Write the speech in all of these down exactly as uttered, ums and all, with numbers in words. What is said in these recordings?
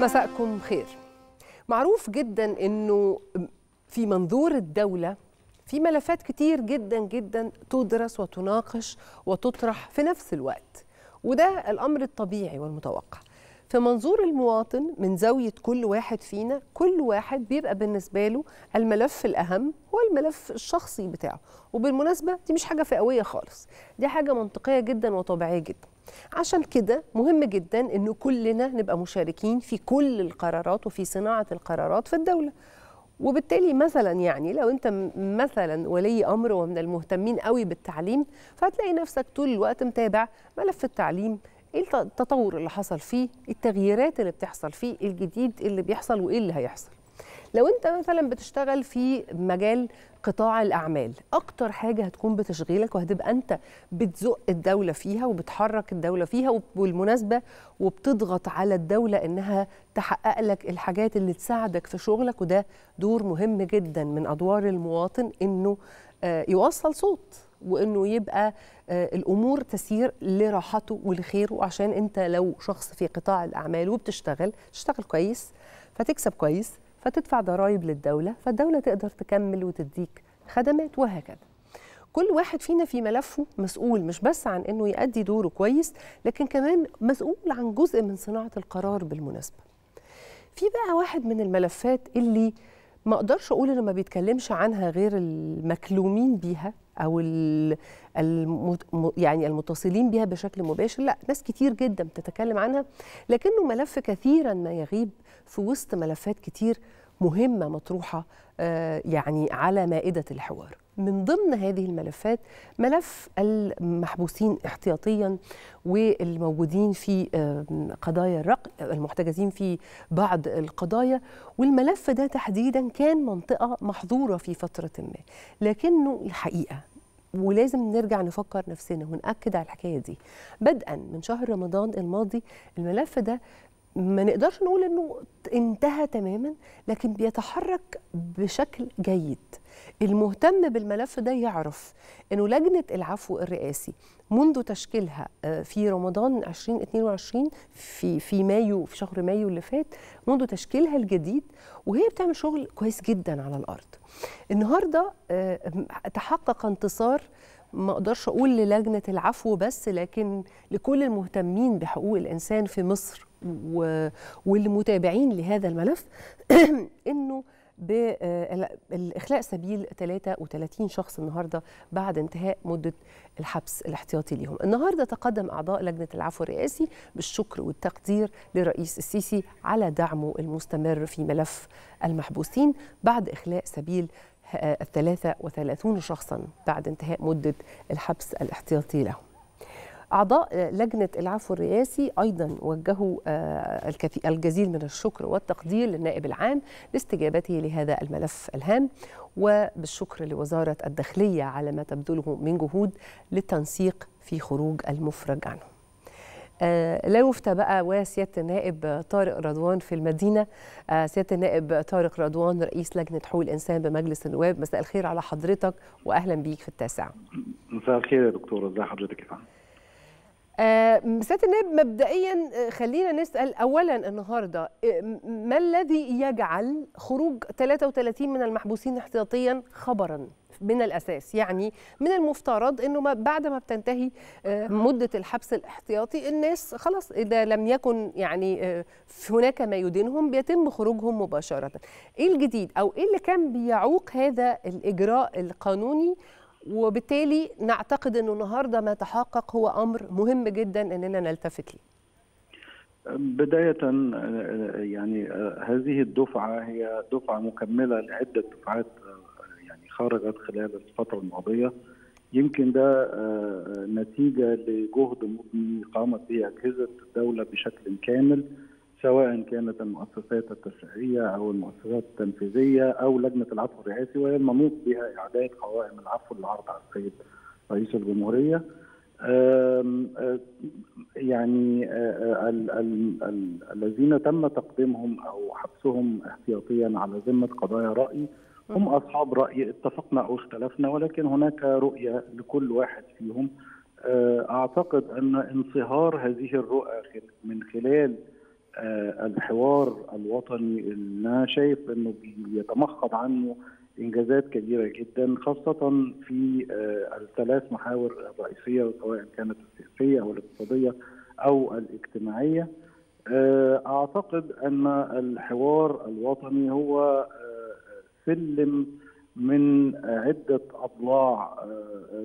مساءكم خير. معروف جدا انه في منظور الدولة في ملفات كتير جدا جدا تدرس وتناقش وتطرح في نفس الوقت، وده الامر الطبيعي والمتوقع. في منظور المواطن من زاوية كل واحد فينا، كل واحد بيبقى بالنسبة له الملف الأهم هو الملف الشخصي بتاعه، وبالمناسبة دي مش حاجة فئوية خالص، دي حاجة منطقية جدا وطبيعية جدا. عشان كده مهم جدا إنه كلنا نبقى مشاركين في كل القرارات وفي صناعة القرارات في الدولة. وبالتالي مثلا يعني لو انت مثلا ولي امر ومن المهتمين قوي بالتعليم، فهتلاقي نفسك طول الوقت متابع ملف التعليم، ايه التطور اللي حصل فيه، التغييرات اللي بتحصل فيه، الجديد اللي بيحصل وايه اللي هيحصل. لو انت مثلا بتشتغل في مجال قطاع الاعمال، اكتر حاجه هتكون بتشغيلك وهتبقى انت بتزق الدوله فيها وبتحرك الدوله فيها وبالمناسبه وبتضغط على الدوله انها تحقق لك الحاجات اللي تساعدك في شغلك، وده دور مهم جدا من ادوار المواطن انه يوصل صوت وانه يبقى الامور تسير لراحته ولخيره. عشان انت لو شخص في قطاع الاعمال وبتشتغل تشتغل كويس فتكسب كويس فتدفع ضرائب للدولة، فالدولة تقدر تكمل وتديك خدمات وهكذا. كل واحد فينا في ملفه مسؤول مش بس عن أنه يؤدي دوره كويس، لكن كمان مسؤول عن جزء من صناعة القرار بالمناسبة. في بقى واحد من الملفات اللي ما أقدرش أقول أنه ما بيتكلمش عنها غير المكلومين بيها أو يعني المتصلين بيها بشكل مباشر، لا ناس كتير جدا بتتكلم عنها، لكنه ملف كثيرا ما يغيب في وسط ملفات كتير مهمة مطروحة يعني على مائدة الحوار. من ضمن هذه الملفات ملف المحبوسين احتياطيا والموجودين في قضايا الرق المحتجزين في بعض القضايا، والملف ده تحديدا كان منطقة محظورة في فترة ما، لكنه الحقيقة ولازم نرجع نفكر نفسنا ونأكد على الحكاية دي. بدءا من شهر رمضان الماضي الملف ده ما نقدرش نقول انه انتهى تماما، لكن بيتحرك بشكل جيد. المهتم بالملف ده يعرف انه لجنة العفو الرئاسي منذ تشكيلها في رمضان ألفين واثنين وعشرين في في مايو في شهر مايو اللي فات، منذ تشكيلها الجديد وهي بتعمل شغل كويس جدا على الارض. النهارده تحقق انتصار ما اقدرش اقول للجنة العفو بس، لكن لكل المهتمين بحقوق الانسان في مصر والمتابعين لهذا الملف انه بإخلاء سبيل ثلاثة وثلاثين شخص النهارده بعد انتهاء مده الحبس الاحتياطي ليهم. النهارده تقدم اعضاء لجنه العفو الرئاسي بالشكر والتقدير لرئيس السيسي على دعمه المستمر في ملف المحبوسين بعد إخلاء سبيل ثلاثة وثلاثين شخصا بعد انتهاء مده الحبس الاحتياطي لهم. أعضاء لجنة العفو الرئاسي أيضا وجهوا الجزيل من الشكر والتقدير للنائب العام لاستجابته لهذا الملف الهام، وبالشكر لوزارة الداخلية على ما تبذله من جهود للتنسيق في خروج المفرج عنه. لا يفتى بقى وسيادة النائب طارق رضوان في المدينة. سيادة النائب طارق رضوان رئيس لجنة حقوق الإنسان بمجلس النواب، مساء الخير على حضرتك وأهلا بيك في التاسعة. مساء الخير يا دكتورة، إزي حضرتك يا فندم؟ آه سيادة النائب، مبدئيا خلينا نسأل أولا النهاردة ما الذي يجعل خروج ثلاثة وثلاثين من المحبوسين احتياطيا خبرا من الأساس؟ يعني من المفترض أنه ما بعد ما بتنتهي آه مدة الحبس الاحتياطي الناس خلاص إذا لم يكن يعني آه هناك ما يدينهم بيتم خروجهم مباشرة. إيه الجديد أو إيه اللي كان بيعوق هذا الإجراء القانوني؟ وبالتالي نعتقد أنه النهارده ما تحقق هو أمر مهم جدا أننا نلتفت ليه. بداية يعني هذه الدفعة هي دفعة مكملة لعدة دفعات يعني خرجت خلال الفترة الماضية. يمكن ده نتيجة لجهد مبني قامت به أجهزة الدولة بشكل كامل، سواء كانت المؤسسات التشريعية أو المؤسسات التنفيذية أو لجنة العفو الرئاسي، وهي المنوط بها إعداد قوائم العفو اللي عرضها على السيد رئيس الجمهورية. يعني الذين تم تقديمهم أو حبسهم احتياطيا على ذمة قضايا رأي هم أصحاب رأي اتفقنا أو اختلفنا، ولكن هناك رؤية لكل واحد فيهم. أعتقد أن انصهار هذه الرؤى من خلال الحوار الوطني اللي انا شايف انه بيتمخض عنه انجازات كبيره جدا، خاصه في الثلاث محاور الرئيسيه سواء كانت السياسيه او الاقتصاديه او الاجتماعيه. اعتقد ان الحوار الوطني هو سلم من عده اضلاع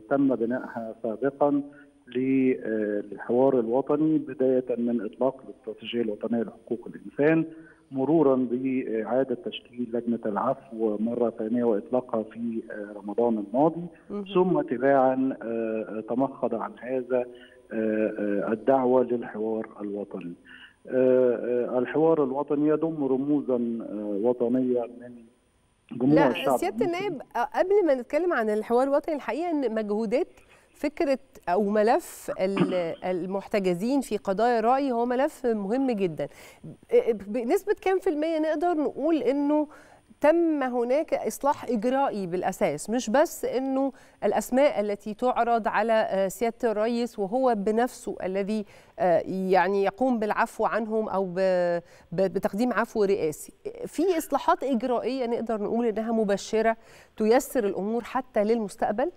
تم بنائها سابقا للحوار الوطني، بداية من إطلاق الاستراتيجية الوطنية لحقوق الإنسان، مرورا بإعادة تشكيل لجنة العفو مرة ثانية وإطلاقها في رمضان الماضي، ثم تباعا تمخض عن هذا الدعوة للحوار الوطني. الحوار الوطني يضم رموزا وطنية من جموع الشعب. لا سيادة النائب، قبل ما نتكلم عن الحوار الوطني، الحقيقة أن مجهودات فكرة أو ملف المحتجزين في قضايا الرأي هو ملف مهم جدا. بنسبة كام في المية نقدر نقول إنه تم هناك إصلاح إجرائي بالأساس، مش بس إنه الأسماء التي تعرض على سيادة الرئيس وهو بنفسه الذي يعني يقوم بالعفو عنهم أو بتقديم عفو رئاسي، في إصلاحات إجرائية نقدر نقول إنها مبشرة تيسر الأمور حتى للمستقبل؟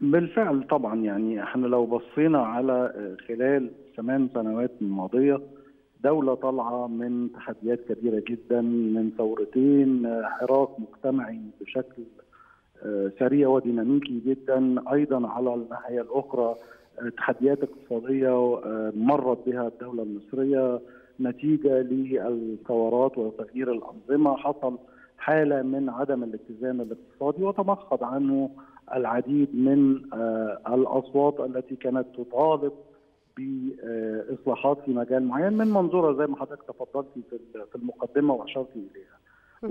بالفعل طبعا، يعني احنا لو بصينا على خلال ثمان سنوات الماضيه، دوله طالعه من تحديات كبيره جدا، من ثورتين، حراك مجتمعي بشكل سريع وديناميكي جدا، ايضا على الناحيه الاخرى تحديات اقتصاديه مرت بها الدوله المصريه نتيجه للثورات وتغيير الانظمه، حصل حاله من عدم الاتزان الاقتصادي وتمخض عنه العديد من الأصوات التي كانت تطالب بإصلاحات في مجال معين من منظورها زي ما حضرتك تفضلتي في المقدمة وأشرتي إليها،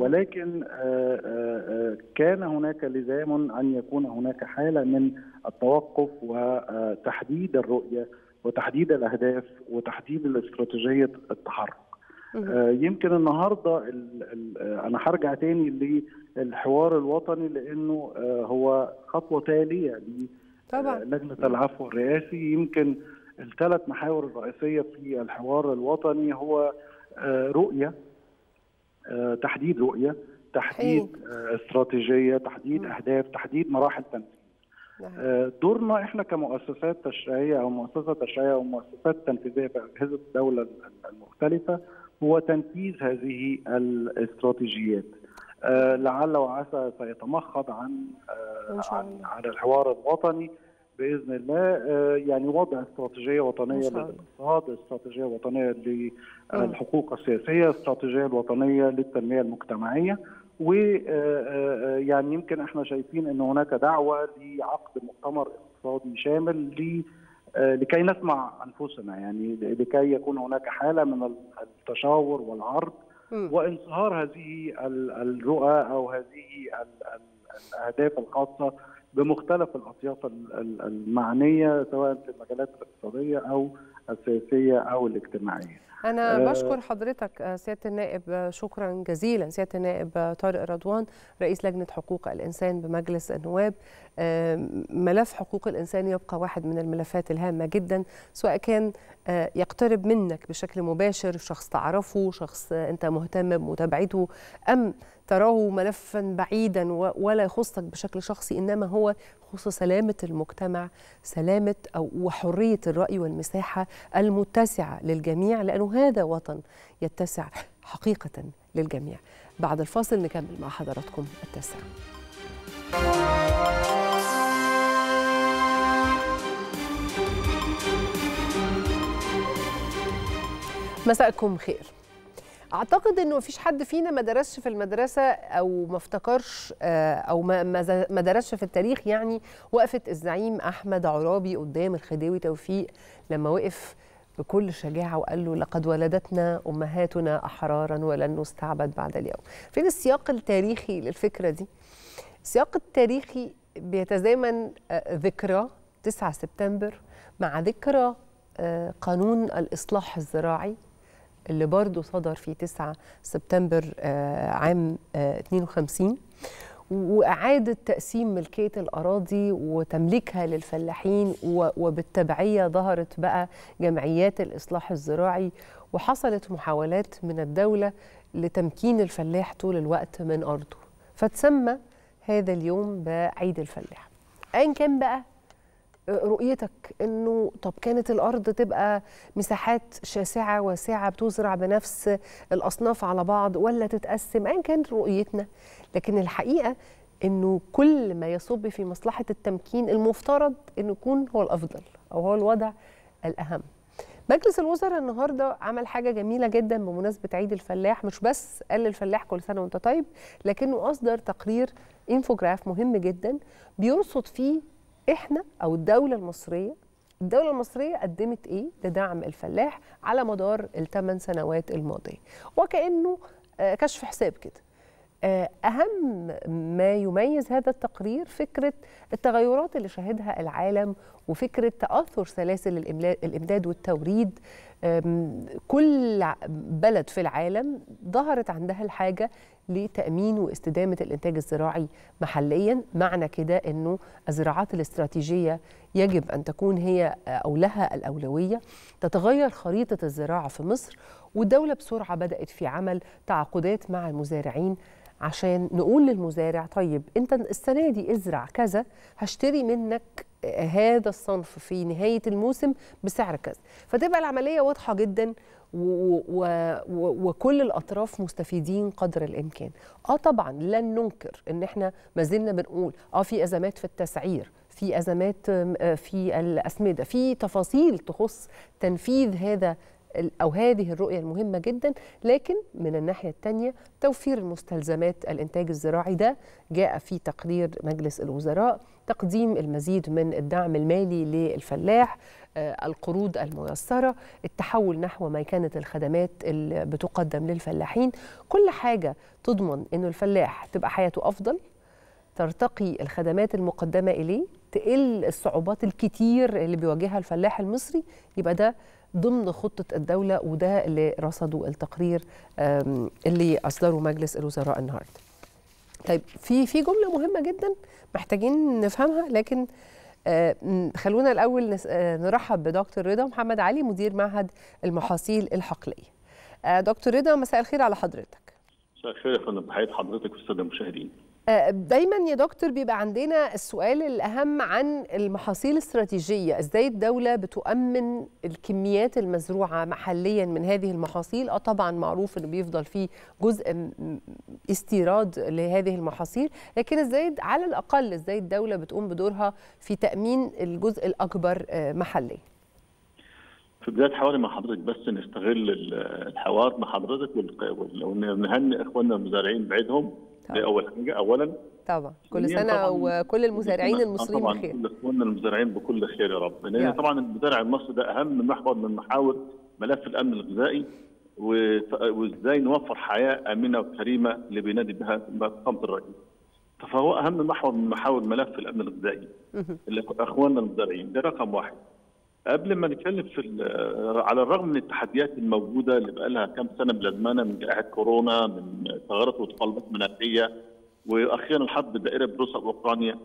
ولكن كان هناك لزام أن يكون هناك حالة من التوقف وتحديد الرؤية وتحديد الأهداف وتحديد الاستراتيجية التحرك. يمكن النهارده انا هرجع تاني للحوار الوطني لانه هو خطوه تاليه للجنه العفو الرئاسي. يمكن الثلاث محاور الرئيسيه في الحوار الوطني هو رؤيه، تحديد رؤيه، تحديد استراتيجيه، تحديد اهداف، تحديد مراحل تنفيذ. دورنا احنا كمؤسسات تشريعيه او مؤسسه تشريعيه او مؤسسات تنفيذيه في اجهزه الدوله المختلفه هو تنفيذ هذه الاستراتيجيات. آه لعل وعسى سيتمخض عن آه عن على الحوار الوطني باذن الله، آه يعني وضع استراتيجيه وطنيه للاقتصاد، استراتيجيه وطنيه للحقوق السياسيه، استراتيجيه وطنيه للتنميه المجتمعيه، ويعني يمكن احنا شايفين ان هناك دعوه لعقد مؤتمر اقتصادي شامل ل لكي نسمع انفسنا، يعني لكي يكون هناك حاله من التشاور والعرض وانصهار هذه الرؤى او هذه الاهداف الخاصه بمختلف الاطياف المعنيه سواء في المجالات الاقتصاديه او السياسيه او الاجتماعيه. أنا بشكر حضرتك سيادة النائب، شكرا جزيلا سيادة النائب طارق رضوان رئيس لجنة حقوق الإنسان بمجلس النواب. ملف حقوق الإنسان يبقى واحد من الملفات الهامة جدا، سواء كان يقترب منك بشكل مباشر، شخص تعرفه، شخص أنت مهتم بمتابعته، أم تراه ملفا بعيدا ولا يخصك بشكل شخصي، إنما هو يخص سلامة المجتمع، سلامة أو وحرية الرأي والمساحة المتسعة للجميع، لأنه هذا وطن يتسع حقيقة للجميع. بعد الفاصل نكمل مع حضراتكم التاسعة. مساءكم خير. أعتقد أنه مفيش حد فينا ما درسش في المدرسة أو ما افتكرش أو ما درسش في التاريخ يعني وقفة الزعيم أحمد عرابي قدام الخديوي توفيق لما وقف بكل شجاعة وقال له لقد ولدتنا أمهاتنا أحرارا ولن نستعبد بعد اليوم. فين السياق التاريخي للفكرة دي؟ السياق التاريخي بيتزامن ذكرى تسعة سبتمبر مع ذكرى قانون الإصلاح الزراعي اللي برضه صدر في تسعة سبتمبر عام اثنين وخمسين، وإعادة تقسيم ملكية الأراضي وتمليكها للفلاحين، وبالتبعية ظهرت بقى جمعيات الإصلاح الزراعي، وحصلت محاولات من الدولة لتمكين الفلاح طول الوقت من أرضه، فتسمى هذا اليوم بعيد الفلاح. أين كان بقى رؤيتك أنه طب كانت الأرض تبقى مساحات شاسعة واسعة بتزرع بنفس الأصناف على بعض، ولا تتقسم؟ أين كانت رؤيتنا؟ لكن الحقيقة أنه كل ما يصب في مصلحة التمكين المفترض أنه يكون هو الأفضل أو هو الوضع الأهم. مجلس الوزراء النهارده عمل حاجه جميله جدا بمناسبه عيد الفلاح، مش بس قال للفلاح كل سنه وانت طيب، لكنه اصدر تقرير انفوجراف مهم جدا بيرصد فيه احنا او الدوله المصريه، الدوله المصريه قدمت ايه لدعم الفلاح على مدار الثمان سنوات الماضيه، وكانه كشف حساب كده. أهم ما يميز هذا التقرير فكرة التغيرات اللي شهدها العالم، وفكرة تأثر سلاسل الإمداد والتوريد. كل بلد في العالم ظهرت عندها الحاجة لتأمين واستدامة الإنتاج الزراعي محليا. معنى كده أنه الزراعات الاستراتيجية يجب أن تكون هي أو لها الأولوية. تتغير خريطة الزراعة في مصر، والدولة بسرعة بدأت في عمل تعاقدات مع المزارعين عشان نقول للمزارع طيب أنت السنة دي ازرع كذا، هشتري منك هذا الصنف في نهاية الموسم بسعر كذا، فتبقى العملية واضحة جدا وكل الأطراف مستفيدين قدر الإمكان. آه طبعا لن ننكر إن احنا ما زلنا بنقول آه في أزمات في التسعير، في أزمات في الأسمدة، في تفاصيل تخص تنفيذ هذا أو هذه الرؤية المهمة جدا، لكن من الناحية الثانية توفير المستلزمات الإنتاج الزراعي ده جاء في تقرير مجلس الوزراء. تقديم المزيد من الدعم المالي للفلاح، القروض الميسرة، التحول نحو ميكنة الخدمات اللي بتقدم للفلاحين، كل حاجة تضمن إنه الفلاح تبقى حياته أفضل، ترتقي الخدمات المقدمة إليه، تقل الصعوبات الكتير اللي بيواجهها الفلاح المصري. يبقى ده ضمن خطة الدولة، وده اللي رصده التقرير اللي أصدره مجلس الوزراء النهارده. طيب في في جملة مهمة جدا محتاجين نفهمها، لكن خلونا الأول نرحب بدكتور رضا محمد علي مدير معهد المحاصيل الحقلية. دكتور رضا مساء الخير على حضرتك. مساء الخير يا فندم، بحياة حضرتك والسادة المشاهدين. دايما يا دكتور بيبقى عندنا السؤال الأهم عن المحاصيل الاستراتيجية، ازاي الدولة بتؤمن الكميات المزروعة محليا من هذه المحاصيل؟ اه طبعا معروف انه بيفضل فيه جزء استيراد لهذه المحاصيل، لكن ازاي على الأقل ازاي الدولة بتقوم بدورها في تأمين الجزء الأكبر محليا؟ في بداية حواري مع حضرتك بس نستغل الحوار مع حضرتك ونهنئ اخواننا المزارعين بعيدهم. دي أول حاجة أولاً. طبعاً كل سنة وكل المزارعين المصريين بخير. طبعاً كل إخواننا المزارعين بكل خير يا رب. لأن طبعاً المزارع المصري ده أهم محور من محاور ملف الأمن الغذائي، وإزاي نوفر حياة آمنة وكريمة اللي بينادي بها الصمت الرئيس. فهو أهم محور من محاور ملف الأمن الغذائي إخواننا المزارعين، ده رقم واحد. قبل ما نتكلم في على الرغم من التحديات الموجوده اللي بقى لها كام سنه بلازمانه من جائحه كورونا، من ثغرات وتقلبات مناخيه، واخيرا الحرب الدائره بروسيا واوكرانيا،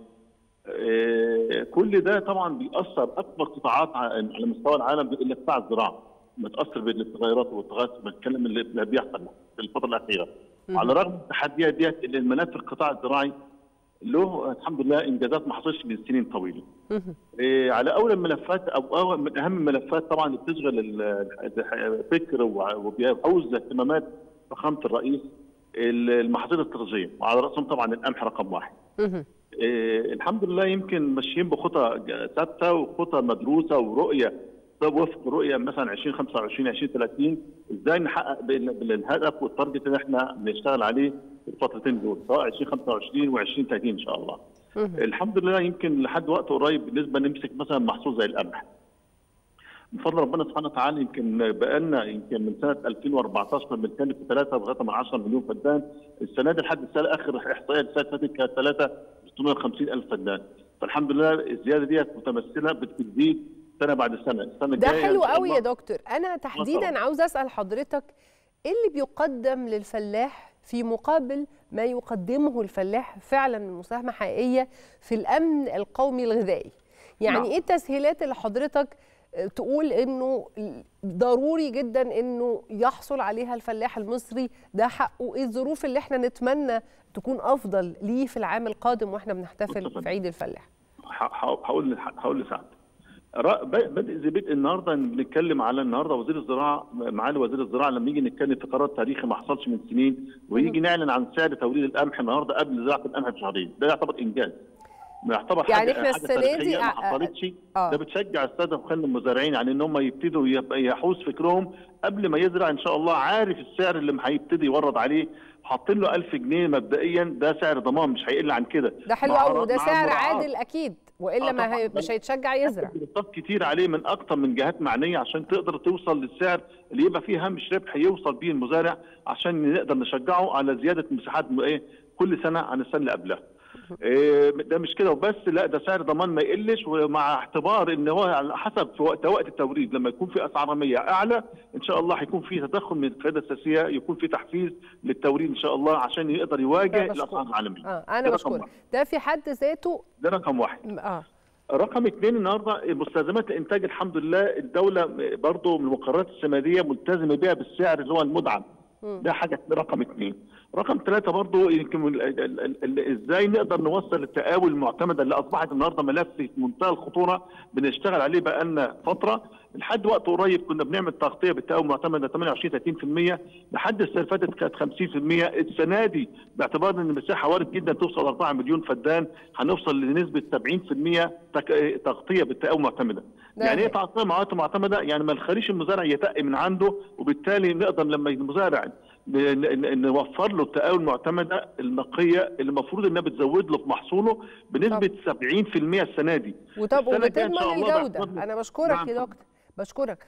كل ده طبعا بيأثر اكبر قطاعات على مستوى العالم اللي قطاع الزراعه متاثر بالتغيرات والتغيرات بنتكلم اللي بيحصل في الفتره الاخيره. على الرغم من التحديات ديت اللي المنافع القطاع الزراعي له الحمد لله انجازات ما حصلش من سنين طويله. إيه على اول الملفات او اول من اهم الملفات طبعا اللي بتشغل الفكر وبيعوز اهتمامات فخامه الرئيس المحاصيل الاستراتيجيه، وعلى راسهم طبعا القمح رقم واحد. إيه الحمد لله يمكن ماشيين بخطى ثابته وخطى مدروسه ورؤيه وفق رؤيه مثلا عشرين خمسة وعشرين عشرين ثلاثين، ازاي نحقق بالهدف والتارجت اللي احنا بنشتغل عليه الفترتين دول سواء عشرين خمسة وعشرين و عشرين ثلاثين ان شاء الله. الحمد لله يمكن لحد وقت قريب بالنسبه نمسك مثلا محصول زي القمح. من فضل ربنا سبحانه وتعالى يمكن بقالنا يمكن من سنه ألفين وأربعتاشر بنتكلم في ثلاثة وعشرة مليون فدان، السنه دي لحد السنه اخر احصائيه السنه اللي فاتت كانت ثلاثة وستمية وخمسين ألف فدان، فالحمد لله الزياده ديت متمثله بتزيد سنه بعد سنه، السنه الجايه ده حلو قوي يا دكتور. انا تحديدا عاوز اسال حضرتك ايه اللي بيقدم للفلاح في مقابل ما يقدمه الفلاح فعلا من مساهمة حقيقية في الأمن القومي الغذائي. يعني نعم. إيه التسهيلات اللي حضرتك تقول إنه ضروري جدا إنه يحصل عليها الفلاح المصري، ده حقه؟ إيه الظروف اللي إحنا نتمنى تكون أفضل ليه في العام القادم وإحنا بنحتفل في عيد الفلاح؟ هقول هقول لسعد. بدء الزبيب النهارده بنتكلم على النهارده وزير الزراعه، معالي وزير الزراعه لما يجي نتكلم في قرار تاريخي ما حصلش من سنين، ويجي نعلن عن سعر توريد القمح النهارده قبل زراعه القمح بشهرين، ده يعتبر انجاز. يعتبر يعني حاجه يعني احنا السنه دي ما حصلتش. آه. ده بتشجع الساده وخلي المزارعين يعني ان هم يبتدوا يحوز فكرهم قبل ما يزرع ان شاء الله، عارف السعر اللي هيبتدي يورد عليه، حاطين له ألف جنيه مبدئيا، ده سعر ضمان مش هيقل عن كده. ده حلو قوي، وده سعر عادل اكيد، والا ما هي... مش هيتشجع يزرع. طب كتير عليه من اكتر من جهات معنيه عشان تقدر توصل للسعر اللي يبقى فيه هامش ربح يوصل بيه المزارع، عشان نقدر نشجعه على زياده مساحات ايه كل سنه عن السنه اللي قبلها. إيه ده مش كده وبس، لا ده سعر ضمان ما يقلش، ومع اعتبار ان هو على حسب وقت وقت التوريد لما يكون في اسعار رميه اعلى ان شاء الله هيكون في تدخل من القياده الاساسيه، يكون في تحفيز للتوريد ان شاء الله عشان يقدر يواجه الاسعار العالميه. آه انا بشكرك، ده في حد ذاته ده رقم واحد. اه رقم اثنين، النهارده مستلزمات الانتاج الحمد لله الدوله برضه من المقررات السماديه ملتزمه بيها بالسعر اللي هو المدعم، ده حاجه رقم اثنين. رقم ثلاثه برضو يمكن ازاي نقدر نوصل التقاوي المعتمده اللي اصبحت النهارده ملف في منتهى الخطوره بنشتغل عليه بقى لنا فتره، لحد وقت قريب كنا بنعمل تغطيه بالتقاوي المعتمده ثمانية وعشرين ثلاثين في المية، لحد السنه اللي فاتت كانت خمسين في المية، السنه دي باعتبار ان المساحه وارد جدا توصل أربعة مليون فدان، هنوصل لنسبه سبعين في المية تغطيه بالتقاوي المعتمده. يعني ايه تغطيه معتمده؟ يعني ما نخليش المزارع يتقي من عنده، وبالتالي نقدر لما المزارع نوفر له التقاوي المعتمده النقيه اللي المفروض انها بتزود له في محصوله بنسبه طب. سبعين في المية السنه دي. وطب وبتضمن الجوده. انا بشكرك يا دكتور، بشكرك.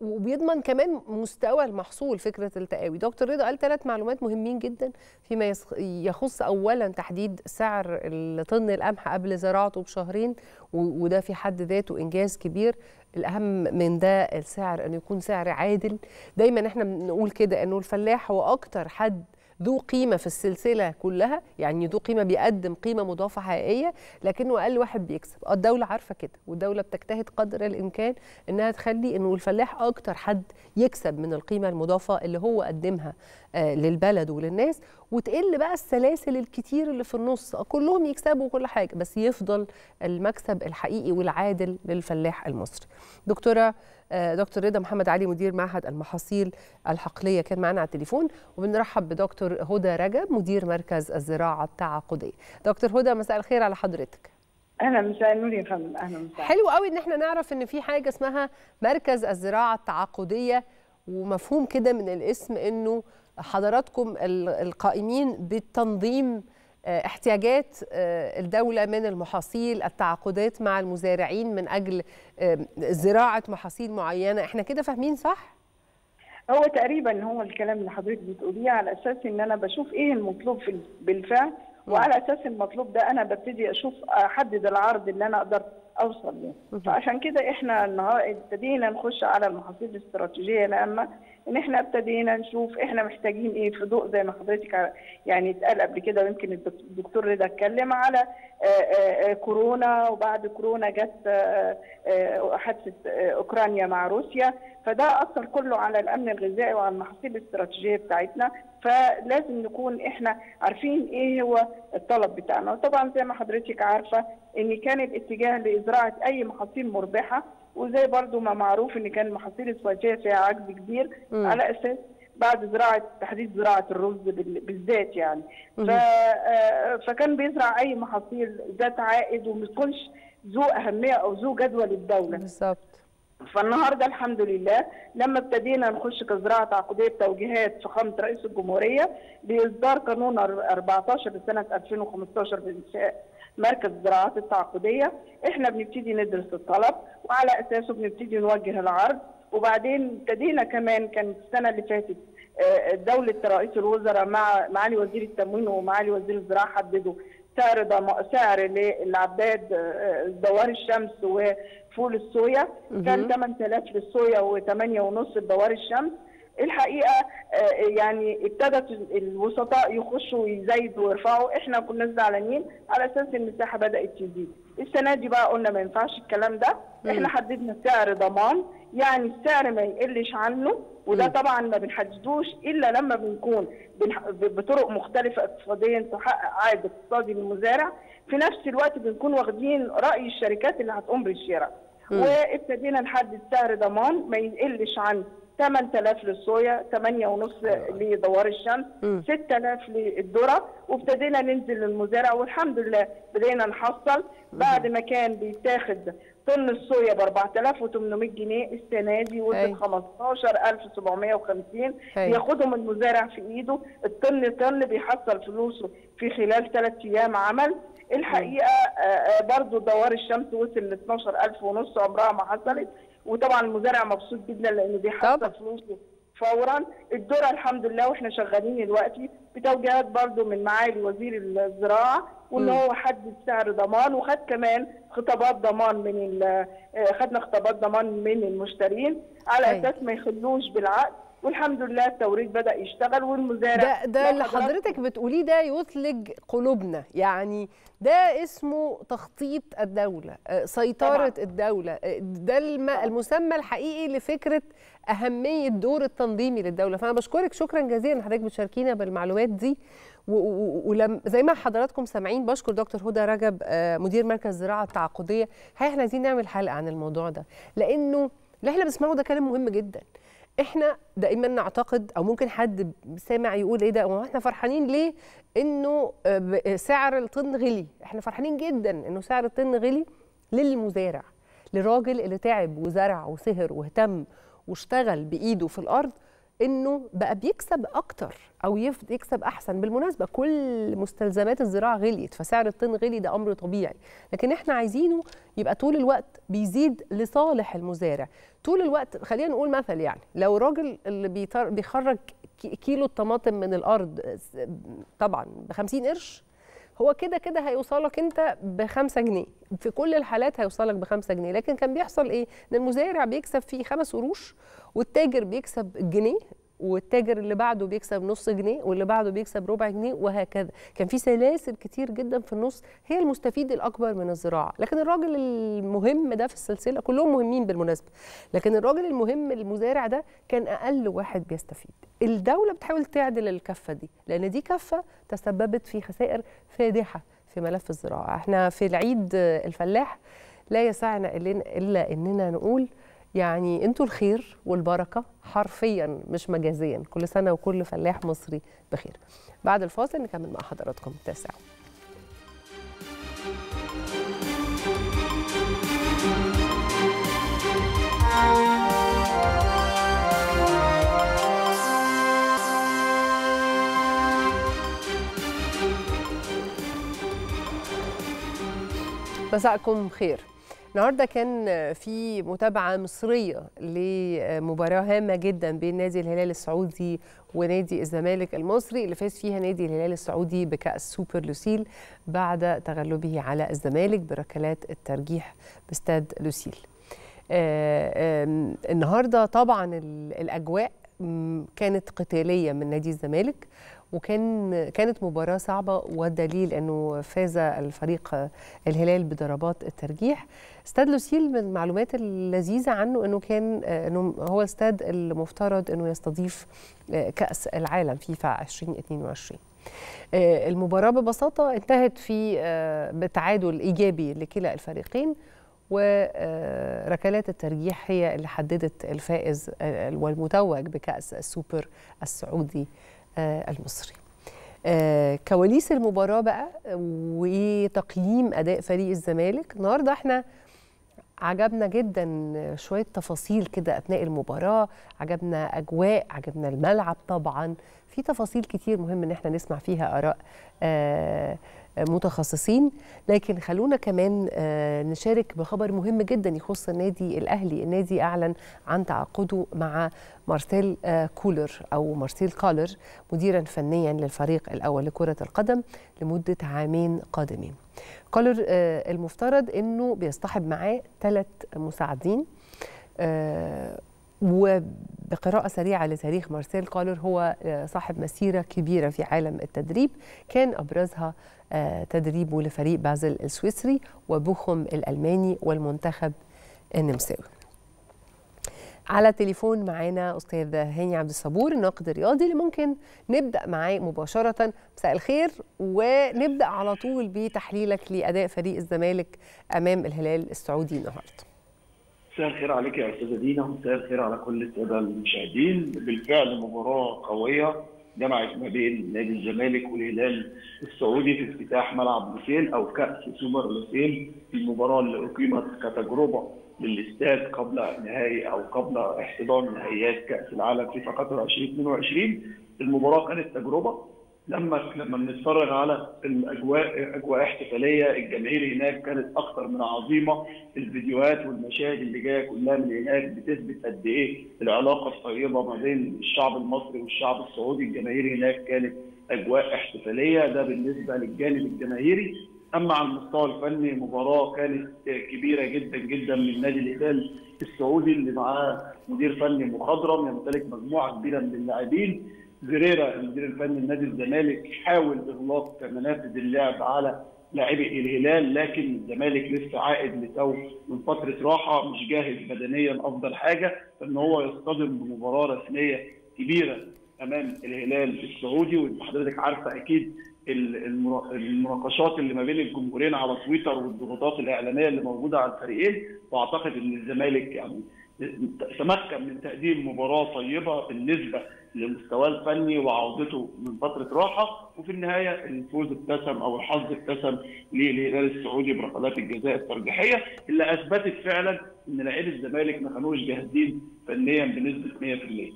وبيضمن كمان مستوى المحصول فكره التقاوي. دكتور رضا قال ثلاث معلومات مهمين جدا فيما يخص اولا تحديد سعر طن القمح قبل زراعته بشهرين، وده في حد ذاته انجاز كبير. الأهم من ده السعر، أن يكون سعر عادل. دايما احنا بنقول كده أنه الفلاح هو أكتر حد ذو قيمة في السلسلة كلها، يعني ذو قيمة بيقدم قيمة مضافة حقيقية، لكنه أقل واحد بيكسب. الدولة عارفة كده، والدولة بتجتهد قدر الإمكان أنها تخلي أنه الفلاح أكتر حد يكسب من القيمة المضافة اللي هو قدمها للبلد وللناس، وتقل بقى السلاسل الكتير اللي في النص، كلهم يكسبوا كل حاجة بس يفضل المكسب الحقيقي والعادل للفلاح المصري. دكتورة دكتور رضا محمد علي مدير معهد المحاصيل الحقلية كان معنا على التليفون، وبنرحب بدكتور هدى رجب مدير مركز الزراعة التعاقدية. دكتور هدى مساء الخير على حضرتك. اهلا مساء النور يا فندم. اهلا مساء. حلو قوي ان احنا نعرف ان في حاجة اسمها مركز الزراعة التعاقدية، ومفهوم كده من الاسم انه حضراتكم القائمين بالتنظيم احتياجات الدولة من المحاصيل، التعاقدات مع المزارعين من أجل زراعة محاصيل معينة. احنا كده فاهمين صح؟ هو تقريبا هو الكلام اللي حضرتك بتقوليه، على أساس ان انا بشوف ايه المطلوب بالفعل، وعلى أساس المطلوب ده انا ببتدي اشوف احدد العرض اللي انا اقدر اوصل له. فعشان كده احنا النهارده ابتدينا نخش على المحاصيل الاستراتيجية العامة، ان احنا ابتدينا نشوف احنا محتاجين ايه في ضوء زي ما حضرتك يعني اتقال قبل كده، ويمكن الدكتور رضا اتكلم على آآ آآ كورونا، وبعد كورونا جت حادثه اوكرانيا مع روسيا، فده اثر كله على الامن الغذائي وعلى المحاصيل الاستراتيجيه بتاعتنا، فلازم نكون احنا عارفين ايه هو الطلب بتاعنا. وطبعا زي ما حضرتك عارفه ان كان الاتجاه لزراعه اي محاصيل مربحه، وزي برضو ما معروف ان كان المحاصيل الفواكهيه فيها عجز كبير م. على اساس بعد زراعه تحديد زراعه الرز بالذات يعني ف... فكان بيزرع اي محاصيل ذات عائد وما تكونش ذو اهميه او ذو جدوى للدوله. بالظبط. فالنهارده الحمد لله لما ابتدينا نخش كزراعه تعاقديه بتوجيهات فخامه رئيس الجمهوريه باصدار قانون أربعتاشر لسنه ألفين وخمستاشر بانشاء مركز الزراعات التعاقديه، احنا بنبتدي ندرس الطلب وعلى اساسه بنبتدي نوجه العرض. وبعدين ابتدينا كمان كانت السنه اللي فاتت دوله رئيس الوزراء مع معالي وزير التموين ومعالي وزير الزراعه حددوا سعر سعر للعباد دوار الشمس وفول الصويا، كان ثمانية آلاف للصويا و ثمانية ونص لدوار الشمس، الحقيقه يعني ابتدت الوسطاء يخشوا ويزايدوا ويرفعوا، احنا كنا زعلانين على اساس ان المساحه بدات تزيد. السنه دي بقى قلنا ما ينفعش الكلام ده، احنا حددنا سعر ضمان، يعني السعر ما يقلش عنه، وده طبعا ما بنحددوش الا لما بنكون بطرق مختلفه اقتصاديا تحقق عائد اقتصادي للمزارع، في نفس الوقت بنكون واخدين راي الشركات اللي هتقوم بالشراء. وابتدينا نحدد سعر ضمان ما يقلش عن ثمانية آلاف للصويا، ثمانية ونص لدوار الشمس، ستة آلاف للذره، وابتدينا ننزل للمزارع والحمد لله بدينا نحصل. بعد ما كان بيتاخد طن الصويا ب أربعة آلاف وثمانمائة جنيه، السنه دي وصل خمسة عشر ألف وسبعمائة وخمسين ياخدهم المزارع في ايده، الطن طن بيحصل فلوسه في خلال ثلاث ايام عمل. الحقيقه برضه دوار الشمس وصل ل اثني عشر ألف ونص، عمرها ما حصلت، وطبعا المزارع مبسوط جدا لانه بيحصل فلوسه فورا. الذره الحمد لله واحنا شغالين دلوقتي بتوجيهات برضه من معالي وزير الزراعه، وان هو حدد سعر ضمان، وخد كمان خطابات ضمان من خدنا خطابات ضمان من المشترين على اساس ما يخلوش بالعقد، والحمد لله التوريد بدأ يشتغل والمزارع. ده, ده اللي حضرتك بتقوليه ده يثلج قلوبنا، يعني ده اسمه تخطيط الدولة، سيطرة طبعا. الدولة ده المسمى الحقيقي لفكرة أهمية دور التنظيمي للدولة. فأنا بشكرك شكرا جزيلا حضرتك بتشاركينا بالمعلومات دي، وزي ما حضراتكم سامعين بشكر دكتور هدى رجب مدير مركز الزراعة التعاقدية. هي احنا عايزين نعمل حلقة عن الموضوع ده، لأنه اللي احنا بنسمعه ده كلام مهم جدا. احنا دائما نعتقد او ممكن حد سامع يقول ايه ده، هو احنا فرحانين ليه انه سعر الطن غلي؟ احنا فرحانين جدا انه سعر الطن غلي للمزارع، للراجل اللي تعب وزرع وسهر واهتم واشتغل بايده في الارض، انه بقى بيكسب اكتر او يكسب احسن. بالمناسبه كل مستلزمات الزراعه غليت، فسعر الطن غلي ده امر طبيعي، لكن احنا عايزينه يبقى طول الوقت بيزيد لصالح المزارع طول الوقت. خلينا نقول مثل، يعني لو الراجل اللي بيخرج كيلو الطماطم من الارض طبعا ب خمسين قرش، هو كده كده هيوصلك انت بخمسة جنيه، في كل الحالات هيوصلك بخمسة جنيه، لكن كان بيحصل ايه؟ ان المزارع بيكسب فيه خمس قروش، والتاجر بيكسب جنيه، والتاجر اللي بعده بيكسب نص جنيه، واللي بعده بيكسب ربع جنيه، وهكذا. كان في سلاسل كتير جدا في النص هي المستفيد الاكبر من الزراعه، لكن الراجل المهم ده في السلسله، كلهم مهمين بالمناسبه، لكن الراجل المهم المزارع ده كان اقل واحد بيستفيد. الدوله بتحاول تعدل الكفه دي، لان دي كفه تسببت في خسائر فادحه في ملف الزراعه. احنا في العيد الفلاح لا يسعنا الا اننا نقول يعني انتوا الخير والبركه حرفيا مش مجازيا. كل سنه وكل فلاح مصري بخير. بعد الفاصل نكمل مع حضراتكم التاسع. مساءكم خير. النهارده كان في متابعه مصريه لمباراه هامه جدا بين نادي الهلال السعودي ونادي الزمالك المصري، اللي فاز فيها نادي الهلال السعودي بكأس سوبر لوسيل بعد تغلبه على الزمالك بركلات الترجيح باستاد لوسيل. النهارده طبعا الاجواء كانت قتاليه من نادي الزمالك، وكان كانت مباراة صعبة، والدليل أنه فاز الفريق الهلال بضربات الترجيح. استاد لوسيل من المعلومات اللذيذة عنه أنه كان أنه هو استاد المفترض أنه يستضيف كأس العالم فيفا ألفين واثنين وعشرين. المباراة ببساطة انتهت في بتعادل إيجابي لكلا الفريقين، وركلات الترجيح هي اللي حددت الفائز والمتوج بكأس السوبر السعودي المصري. كواليس المباراة بقى وتقييم أداء فريق الزمالك النهارده، احنا عجبنا جدا شوية تفاصيل كده أثناء المباراة، عجبنا أجواء، عجبنا الملعب، طبعا في تفاصيل كتير مهم إن احنا نسمع فيها آراء متخصصين. لكن خلونا كمان نشارك بخبر مهم جدا يخص النادي الأهلي. النادي أعلن عن تعاقده مع مارسيل كولر أو مارسيل كولر مديرا فنيا للفريق الأول لكرة القدم لمدة عامين قادمين. كولر المفترض أنه بيصطحب معاه ثلاث مساعدين، وبقراءة سريعة لتاريخ مارسيل كولر، هو صاحب مسيرة كبيرة في عالم التدريب كان أبرزها تدريبه لفريق بازل السويسري وبوخم الألماني والمنتخب النمساوي. على التليفون معانا أستاذ هاني عبد الصبور الناقد الرياضي اللي ممكن نبدأ معاه مباشرة. مساء الخير، ونبدأ على طول بتحليلك لأداء فريق الزمالك أمام الهلال السعودي النهارده. مساء الخير عليك يا أستاذة دينا، ومساء الخير على كل السادة المشاهدين. بالفعل مباراة قوية جمعت ما بين نادي الزمالك والهلال السعودي في افتتاح ملعب لوسيل أو كأس سوبر لوسيل، المباراة اللي أقيمت كتجربة للاستاد قبل نهائي او قبل احتضان نهائيات كاس العالم في قطر ألفين واثنين وعشرين. المباراه كانت تجربه، لما لما بنتفرج على الاجواء اجواء احتفاليه، الجماهير هناك كانت اكثر من عظيمه، الفيديوهات والمشاهد اللي جايه كلها من هناك بتثبت قد ايه العلاقه الطيبه ما بين الشعب المصري والشعب السعودي. الجماهير هناك كانت اجواء احتفاليه، ده بالنسبه للجانب الجماهيري. اما على المستوى الفني مباراه كانت كبيره جدا جدا من نادي الهلال السعودي اللي معاه مدير فني مخضرم، يمتلك مجموعه كبيره من اللاعبين. زريرة المدير الفني لنادي الزمالك حاول اغلاق منافذ اللعب على لاعبي الهلال، لكن الزمالك لسه عائد لتو من فتره راحه، مش جاهز بدنيا افضل حاجه، فان هو يصطدم بمباراه رسميه كبيره امام الهلال السعودي. وحضرتك عارفه اكيد المناقشات اللي ما بين الجمهورين على تويتر والضغوطات الاعلاميه اللي موجوده على الفريقين، واعتقد ان الزمالك يعني تمكن من تقديم مباراه طيبه بالنسبه لمستواه الفني وعودته من فتره راحه، وفي النهايه الفوز ابتسم او الحظ ابتسم للهلال السعودي بركلات الجزاء الترجيحيه اللي اثبتت فعلا ان لاعبي الزمالك ما كانوش جاهزين فنيا بنسبه مئة في المئة.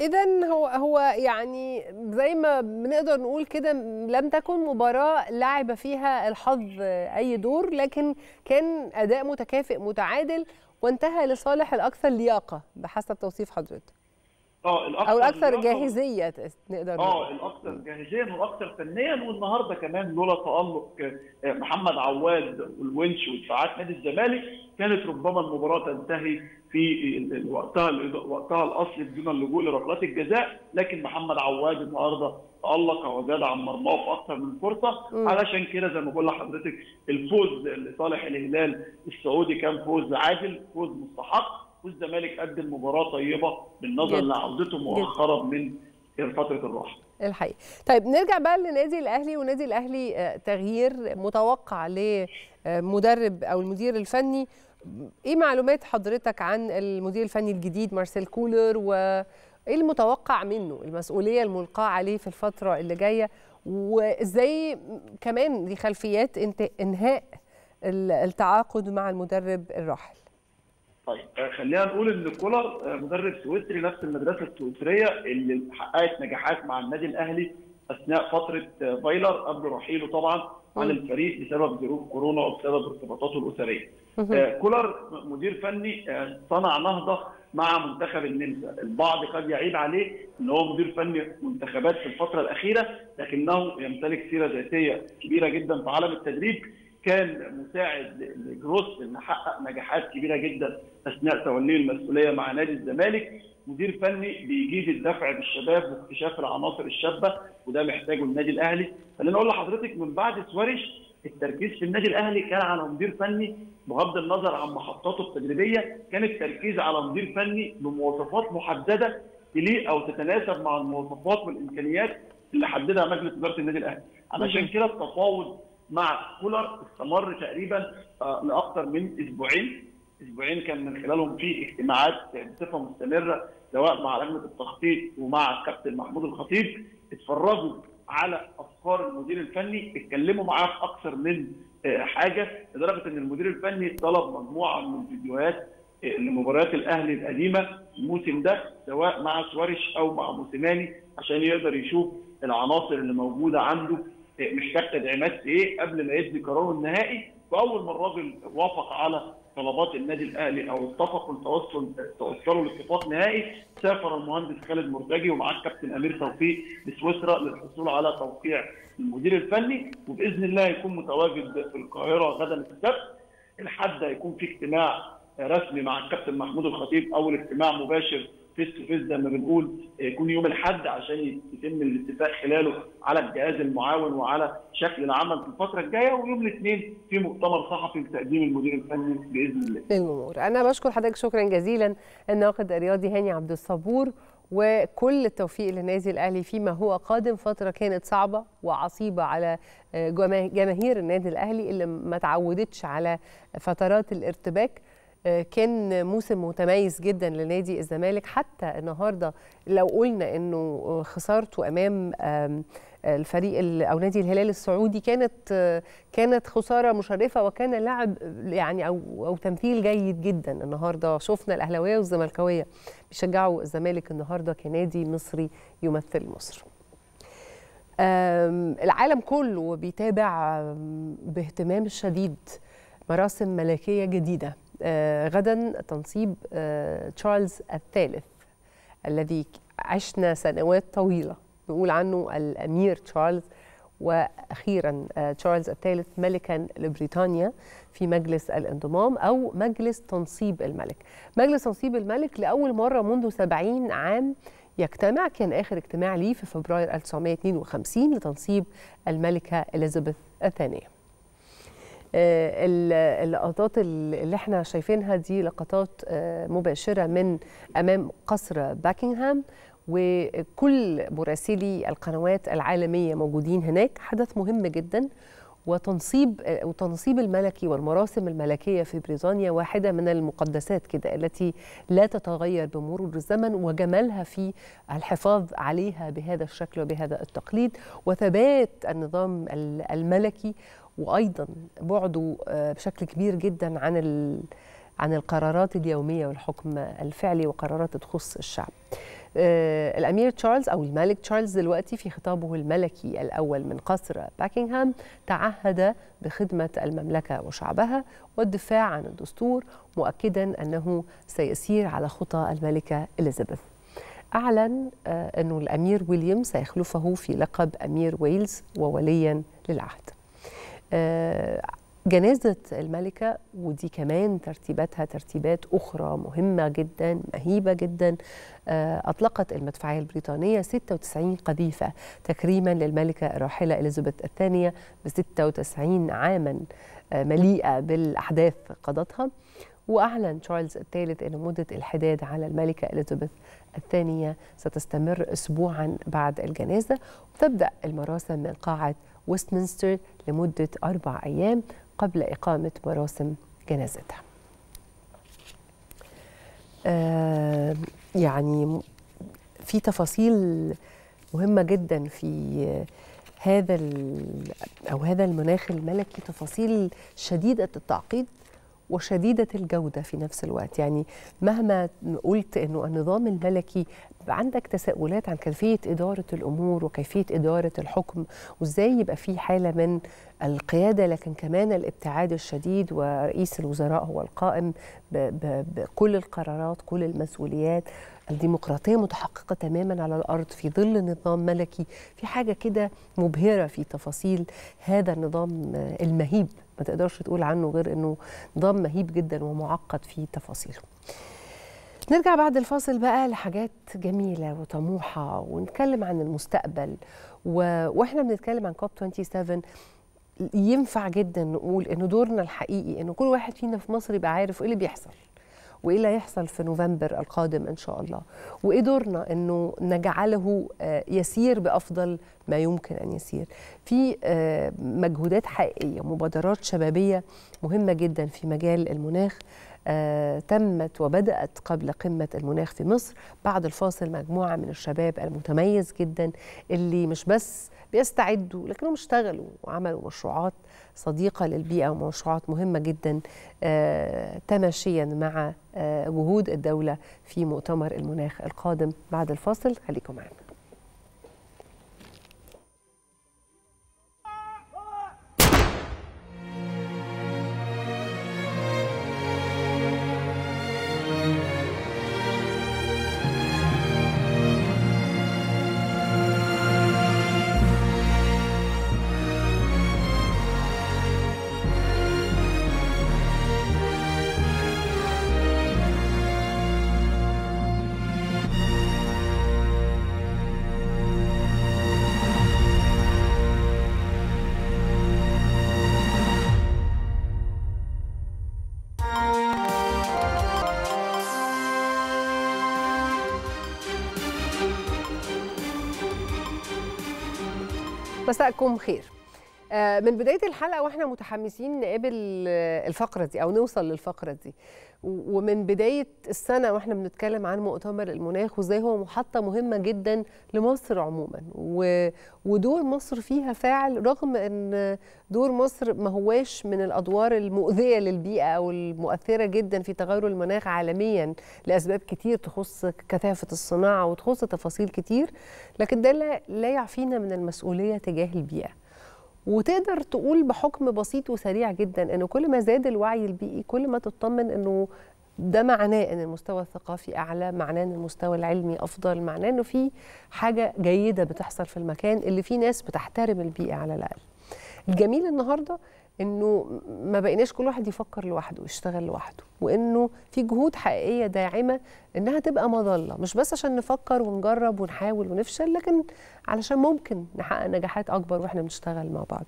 إذا هو هو يعني زي ما بنقدر نقول كده، لم تكن مباراة لعب فيها الحظ أي دور، لكن كان أداء متكافئ متعادل وانتهى لصالح الأكثر لياقة بحسب توصيف حضرتك. اه الأكثر أو الأكثر جاهزية نقدر نقول. اه الأكثر جاهزية والأكثر فنيا. والنهارده كمان لولا تألق محمد عواد والونش ودفاعات نادي الزمالك كانت ربما المباراة تنتهي في وقتها وقتها الاصلي بدون اللجوء لركلات الجزاء، لكن محمد عواد النهارده تألق وزاد عن مرماه في اكثر من فرصه، علشان كده زي ما بقول لحضرتك الفوز لصالح الهلال السعودي كان فوز عادل، فوز مستحق، والزمالك قدم مباراه طيبه بالنظر لعودته مؤخرا من فتره الراحه. الحقيقه. طيب نرجع بقى لنادي الاهلي، ونادي الاهلي تغيير متوقع لمدرب او المدير الفني. ايه معلومات حضرتك عن المدير الفني الجديد مارسيل كولر، وايه المتوقع منه، المسؤوليه الملقاه عليه في الفتره اللي جايه، وازاي كمان دي خلفيات انهاء التعاقد مع المدرب الراحل؟ طيب خلينا نقول ان كولر مدرب سويسري نفس المدرسه السويسريه اللي حققت نجاحات مع النادي الاهلي اثناء فتره فايلر قبل رحيله طبعا عن الفريق بسبب ظروف كورونا وبسبب ارتباطاته الاسريه. كولر مدير فني صنع نهضه مع منتخب النمسا، البعض قد يعيب عليه ان هو مدير فني منتخبات في الفتره الاخيره، لكنه يمتلك سيره ذاتيه كبيره جدا في عالم التدريب. كان مساعد لجروس اللي حقق نجاحات كبيره جدا اثناء توليه المسؤوليه مع نادي الزمالك. مدير فني بيجيد الدفع بالشباب واكتشاف العناصر الشابه، وده محتاجه النادي الاهلي. خليني اقول لحضرتك من بعد سواريش التركيز في النادي الاهلي كان على مدير فني، بغض النظر عن محطاته التدريبيه كان التركيز على مدير فني بمواصفات محدده تليق او تتناسب مع المواصفات والامكانيات اللي حددها مجلس اداره النادي الاهلي. علشان كده التفاوض مع كولر استمر تقريبا لاكثر من اسبوعين، اسبوعين كان من خلالهم في اجتماعات بصفه مستمره سواء مع لجنه التخطيط ومع الكابتن محمود الخطيب. اتفرجوا على افكار المدير الفني، اتكلموا معاه في اكثر من حاجه، لدرجه ان المدير الفني طلب مجموعه من الفيديوهات لمباريات الاهلي القديمه الموسم ده سواء مع سواريش او مع موسيماني عشان يقدر يشوف العناصر اللي موجوده عنده محتاج تدعيمات ايه قبل ما يدي قراره النهائي. واول ما الراجل وافق على طلبات النادي الاهلي او اتفقوا لتوصل توصلوا لاتفاق نهائي، سافر المهندس خالد مرتجي ومعاه الكابتن امير توفيق لسويسرا للحصول على توقيع المدير الفني، وباذن الله يكون متواجد في القاهره غدا السبت. الحد هيكون في اجتماع رسمي مع الكابتن محمود الخطيب، اول اجتماع مباشر فيس تو فيس زي ما بنقول يكون يوم الاحد عشان يتم الاتفاق خلاله على الجهاز المعاون وعلى شكل العمل في الفتره الجايه، ويوم الاثنين في مؤتمر صحفي لتقديم المدير الفني باذن الله للجمهور. انا بشكر حضرتك شكرا جزيلا الناقد الرياضي هاني عبد الصبور، وكل التوفيق للنادي الاهلي فيما هو قادم. فتره كانت صعبه وعصيبه على جماهير النادي الاهلي اللي ما تعودتش على فترات الارتباك، كان موسم متميز جدا لنادي الزمالك. حتى النهارده لو قلنا انه خسارته امام الفريق او نادي الهلال السعودي كانت كانت خساره مشرفه، وكان لعب يعني او او تمثيل جيد جدا النهارده. شفنا الاهلاويه والزملكاويه بيشجعوا الزمالك النهارده كنادي مصري يمثل مصر. العالم كله بيتابع باهتمام شديد مراسم ملكيه جديده. آه غدا تنصيب آه تشارلز الثالث الذي عشنا سنوات طويلة نقول عنه الأمير تشارلز، وأخيرا آه تشارلز الثالث ملكا لبريطانيا في مجلس الانضمام أو مجلس تنصيب الملك. مجلس تنصيب الملك لأول مرة منذ سبعين عام يجتمع، كان آخر اجتماع ليه في فبراير ألف وتسعمائة واثنين وخمسين لتنصيب الملكة اليزابيث الثانية. اللقطات اللي احنا شايفينها دي لقطات مباشرة من أمام قصر باكنغهام، وكل مراسلي القنوات العالمية موجودين هناك. حدث مهم جدا، وتنصيب وتنصيب الملكي والمراسم الملكية في بريطانيا واحدة من المقدسات كده التي لا تتغير بمرور الزمن، وجمالها في الحفاظ عليها بهذا الشكل وبهذا التقليد وثبات النظام الملكي، وأيضا بعده بشكل كبير جدا عن عن القرارات اليومية والحكم الفعلي وقرارات تخص الشعب. الأمير تشارلز أو الملك تشارلز دلوقتي في خطابه الملكي الأول من قصر باكنغهام تعهد بخدمة المملكة وشعبها والدفاع عن الدستور، مؤكدا أنه سيسير على خطى الملكة إليزابيث. أعلن أنه الأمير ويليام سيخلفه في لقب أمير ويلز ووليا للعهد. جنازة الملكة، ودي كمان ترتيباتها ترتيبات أخرى مهمة جدا مهيبة جدا، أطلقت المدفعية البريطانية ستة وتسعين قذيفة تكريما للملكة الراحلة إليزابيث الثانية ب ستة وتسعين عاما مليئة بالأحداث قضتها. وأعلن تشارلز الثالث أن مدة الحداد على الملكة إليزابيث الثانية ستستمر أسبوعا بعد الجنازة، وتبدأ المراسم من قاعة ويستمنستر لمدة أربع أيام قبل إقامة مراسم جنازتها. آه يعني في تفاصيل مهمة جدا في هذا أو هذا المناخ الملكي، تفاصيل شديدة التعقيد وشديدة الجودة في نفس الوقت. يعني مهما قلت أنه النظام الملكي عندك تساؤلات عن كيفية إدارة الأمور وكيفية إدارة الحكم، وإزاي يبقى في حالة من القيادة لكن كمان الابتعاد الشديد، ورئيس الوزراء هو القائم بكل القرارات كل المسؤوليات. الديمقراطية متحققة تماما على الأرض في ظل نظام ملكي، في حاجة كده مبهرة في تفاصيل هذا النظام المهيب، ما تقدرش تقول عنه غير أنه نظام مهيب جدا ومعقد في تفاصيله. نرجع بعد الفاصل بقى لحاجات جميلة وطموحة، ونتكلم عن المستقبل. و... وإحنا بنتكلم عن كوب سبعة وعشرين ينفع جدا نقول إنه دورنا الحقيقي إنه كل واحد فينا في مصر يبقى عارف إيه اللي بيحصل وإيه اللي هيحصل في نوفمبر القادم إن شاء الله، وإيه دورنا إنه نجعله يسير بأفضل ما يمكن أن يسير. في مجهودات حقيقية مبادرات شبابية مهمة جدا في مجال المناخ آه، تمت وبدأت قبل قمة المناخ في مصر. بعد الفاصل مجموعة من الشباب المتميز جدا اللي مش بس بيستعدوا لكنهم اشتغلوا وعملوا مشروعات صديقة للبيئة ومشروعات مهمة جدا آه، تماشيا مع آه، جهود الدولة في مؤتمر المناخ القادم. بعد الفاصل خليكم معنا. مساءكم خير. من بداية الحلقة واحنا متحمسين نقابل الفقرة دي أو نوصل للفقرة دي، ومن بداية السنة واحنا بنتكلم عن مؤتمر المناخ وازاي هو محطة مهمة جدا لمصر عموما، ودور مصر فيها فاعل، رغم ان دور مصر ما هواش من الأدوار المؤذية للبيئة أو المؤثرة جدا في تغير المناخ عالميا لأسباب كتير تخص كثافة الصناعة وتخص تفاصيل كتير، لكن ده لا يعفينا من المسؤولية تجاه البيئة. وتقدر تقول بحكم بسيط وسريع جدا أنه كل ما زاد الوعي البيئي كل ما تطمن أنه ده معناه أن المستوى الثقافي أعلى، معناه أن المستوى العلمي أفضل، معناه أنه في حاجة جيدة بتحصل في المكان اللي فيه ناس بتحترم البيئة على الأقل. الجميل النهاردة أنه ما بقيناش كل واحد يفكر لوحده ويشتغل لوحده، وأنه في جهود حقيقية داعمة أنها تبقى مظلة، مش بس عشان نفكر ونجرب ونحاول ونفشل، لكن علشان ممكن نحقق نجاحات أكبر وإحنا بنشتغل مع بعض.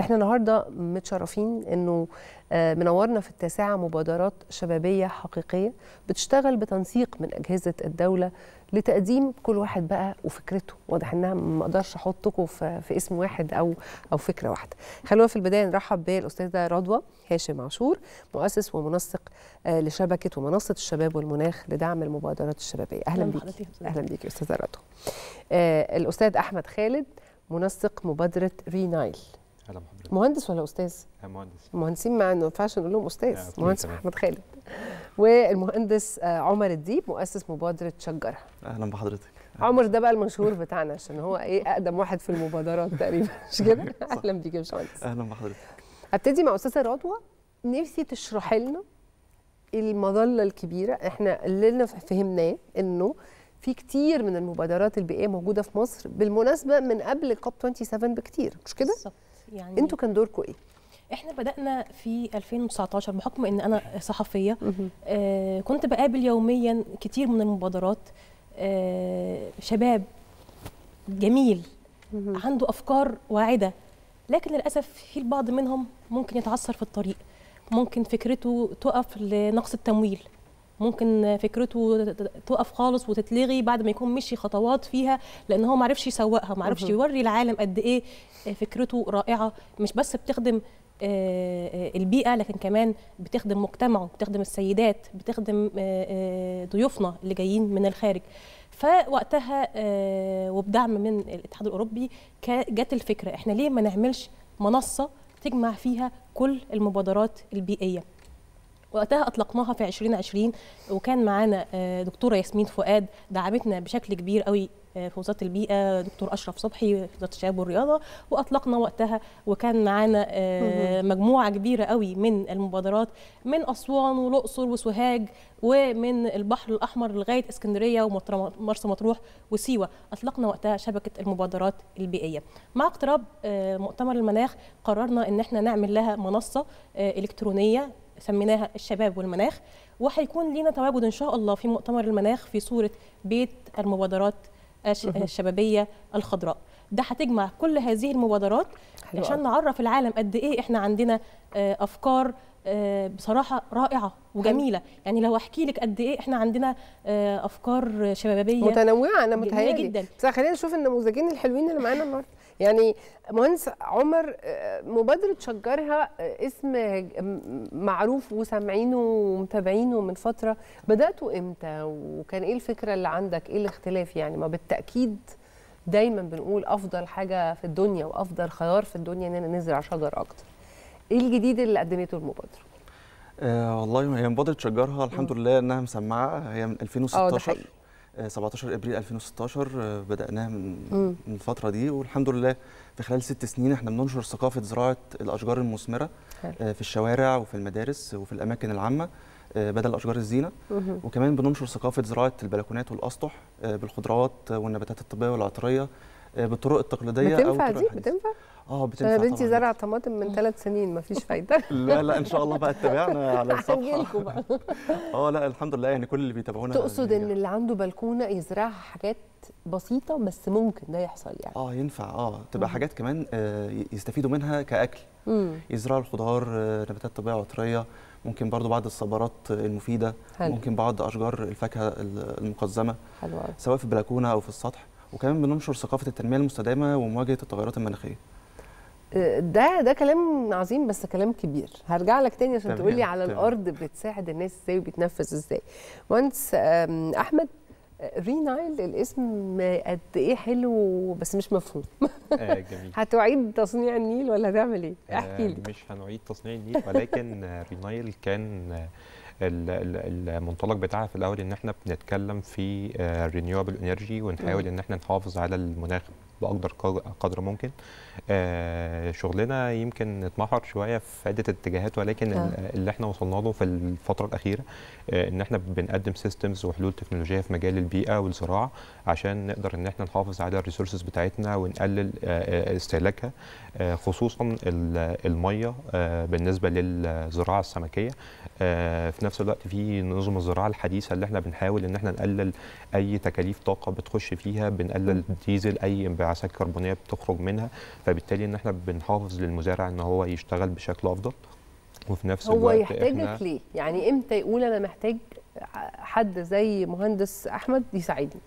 إحنا النهاردة متشرفين أنه منورنا في التاسعة مبادرات شبابية حقيقية بتشتغل بتنسيق من أجهزة الدولة لتقديم كل واحد بقى وفكرته. واضح انها ما اقدرش احطكم في, في اسم واحد او او فكره واحده. خلونا في البدايه نرحب بالاستاذه رضوى هاشم عاشور، مؤسس ومنسق لشبكه ومنصه الشباب والمناخ لدعم المبادرات الشبابيه. اهلا بيكي. اهلا بيكي استاذه رضوى. آه الاستاذ احمد خالد، منسق مبادره رينايل. اهلا بحضرتك. مهندس ولا استاذ؟ لا مهندس. المهندسين ما ينفعش نقول لهم استاذ. مهندس احمد خالد. والمهندس عمر الديب، مؤسس مبادره شجره. اهلا بحضرتك. عمر ده بقى المشهور بتاعنا عشان هو ايه اقدم واحد في المبادرات تقريبا، مش كده؟ اهلا بيك يا باشمهندس. اهلا بحضرتك. ابتدي مع استاذه رضوى، نفسي تشرحي لنا المظله الكبيره، احنا اللي فهمناه انه في كتير من المبادرات البيئيه موجوده في مصر، بالمناسبه من قبل كوب سبعة وعشرين بكتير، مش كده؟ بالظبط. يعني انتوا كان دوركم ايه؟ احنا بدأنا في ألفين وتسعتاشر بحكم ان انا صحفية، آه كنت بقابل يوميا كتير من المبادرات، آه شباب جميل عنده افكار واعدة، لكن للأسف في البعض منهم ممكن يتعثر في الطريق، ممكن فكرته تقف لنقص التمويل، ممكن فكرته تقف خالص وتتلغي بعد ما يكون مشي خطوات فيها لان هو ما عرفش يسوقها، ما عرفش يوري العالم قد ايه فكرته رائعه، مش بس بتخدم البيئه لكن كمان بتخدم مجتمعه، بتخدم السيدات، بتخدم ضيوفنا اللي جايين من الخارج. فوقتها وبدعم من الاتحاد الاوروبي جت الفكره، احنا ليه ما نعملش منصه تجمع فيها كل المبادرات البيئيه؟ وقتها اطلقناها في ألفين وعشرين، وكان معانا دكتوره ياسمين فؤاد دعمتنا بشكل كبير قوي في وزاره البيئه، دكتور اشرف صبحي في وزاره الشباب والرياضه، واطلقنا وقتها وكان معانا مجموعه كبيره قوي من المبادرات من اسوان والاقصر وسوهاج ومن البحر الاحمر لغايه اسكندريه ومرسى مطروح وسيوه. اطلقنا وقتها شبكه المبادرات البيئيه. مع اقتراب مؤتمر المناخ قررنا ان احنا نعمل لها منصه الكترونيه سميناها الشباب والمناخ، وهيكون لينا تواجد إن شاء الله في مؤتمر المناخ في صورة بيت المبادرات الشبابية الخضراء. ده هتجمع كل هذه المبادرات عشان نعرف العالم قد إيه إحنا عندنا أفكار بصراحة رائعة وجميلة. يعني لو أحكي لك قد إيه إحنا عندنا أفكار شبابية متنوعة، أنا متهيألي جدا. بس خلينا نشوف النموذجين الحلوين اللي معانا النهارده. يعني مهندس عمر، مبادرة شجرها اسم معروف وسامعينه ومتابعينه من فترة، بدأتوا إمتى وكان إيه الفكرة اللي عندك؟ إيه الاختلاف؟ يعني ما بالتأكيد دايما بنقول أفضل حاجة في الدنيا وأفضل خيار في الدنيا إننا نزرع شجر أكتر. إيه الجديد اللي قدمته المبادرة؟ آه والله هي مبادرة شجرها الحمد لله إنها مسمعة، هي من ألفين وستاشر، سبعتاشر ابريل ألفين وستاشر بدأناها من الفترة دي، والحمد لله في خلال ست سنين احنا بننشر ثقافة زراعة الأشجار المثمرة في الشوارع وفي المدارس وفي الأماكن العامة بدل أشجار الزينة، وكمان بننشر ثقافة زراعة البلكونات والأسطح بالخضروات والنباتات الطبية والعطرية بالطرق التقليدية. بتنفع دي؟ بتنفع؟ اه بتنفع. انا بنتي زرعت طماطم من ثلاث سنين ما فيش فايده. لا لا ان شاء الله بقى اتبعنا على الصفحه. بقى اه لا الحمد لله، يعني كل اللي بيتابعونا. تقصد ان اللي عنده بلكونه يزرعها حاجات بسيطه بس ممكن ده يحصل يعني؟ اه ينفع اه تبقى حاجات كمان آه يستفيدوا منها كاكل، يزرعوا الخضار، آه نباتات طبيعيه عطريه، ممكن برضو بعض الصبارات المفيده، حلو. ممكن بعض اشجار الفاكهه المقزمه، حلو. سواء في البلكونه او في السطح، وكمان بننشر ثقافه التنميه المستدامه ومواجهه التغيرات المناخيه. ده ده كلام عظيم بس كلام كبير. هرجع لك تاني عشان تقول لي على الارض بتساعد الناس ازاي وبتنفذ ازاي. مهندس احمد، رينايل الاسم قد ايه حلو بس مش مفهوم. آه جميل. هتعيد تصنيع النيل ولا هتعمل ايه؟ احكي لي. آه مش هنعيد تصنيع النيل ولكن رينايل كان المنطلق بتاعها في الاول ان احنا بنتكلم في رينيوبل انرجي ونحاول ان احنا نحافظ على المناخ باقدر قدر ممكن. آه شغلنا يمكن اتمحور شويه في عده اتجاهات ولكن آه. اللي احنا وصلنا له في الفتره الاخيره آه ان احنا بنقدم سيستمز وحلول تكنولوجيه في مجال البيئه والزراعه عشان نقدر ان احنا نحافظ على الريسورسز بتاعتنا ونقلل آه استهلاكها، آه خصوصا الميه آه بالنسبه للزراعه السمكيه. آه في نفس الوقت في نظم الزراعه الحديثه اللي احنا بنحاول ان احنا نقلل اي تكاليف طاقه بتخش فيها، بنقلل ديزل، اي انبعاثات كربونيه بتخرج منها، فبالتالي ان احنا بنحافظ للمزارع ان هو يشتغل بشكل افضل. وفي نفس الوقت هو يحتاجك ليه؟ يعني امتى يقول انا محتاج حد زي مهندس احمد يساعدني؟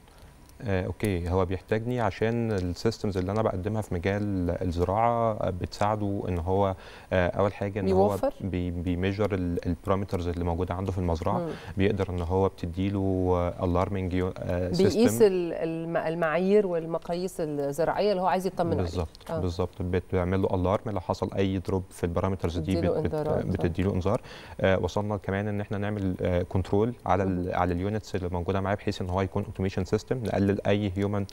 آه، اوكي، هو بيحتاجني عشان السيستمز اللي انا بقدمها في مجال الزراعه بتساعده ان هو آه، اول حاجه ان بيوفر. هو بيميجر البارامترز اللي موجوده عنده في المزرعه، مم. بيقدر ان هو بتديله الارمنج آه، سيستم، بيقيس المعايير والمقاييس الزراعيه اللي هو عايز يطمن عليها. بالظبط آه. بالظبط، بتعمل له الارم لو حصل اي دروب في البارامترز دي بتديله انذار. آه، وصلنا كمان ان احنا نعمل آه، كنترول على ال على اليونتس اللي موجوده معاه بحيث ان هو يكون اوتوميشن سيستم اي هيومن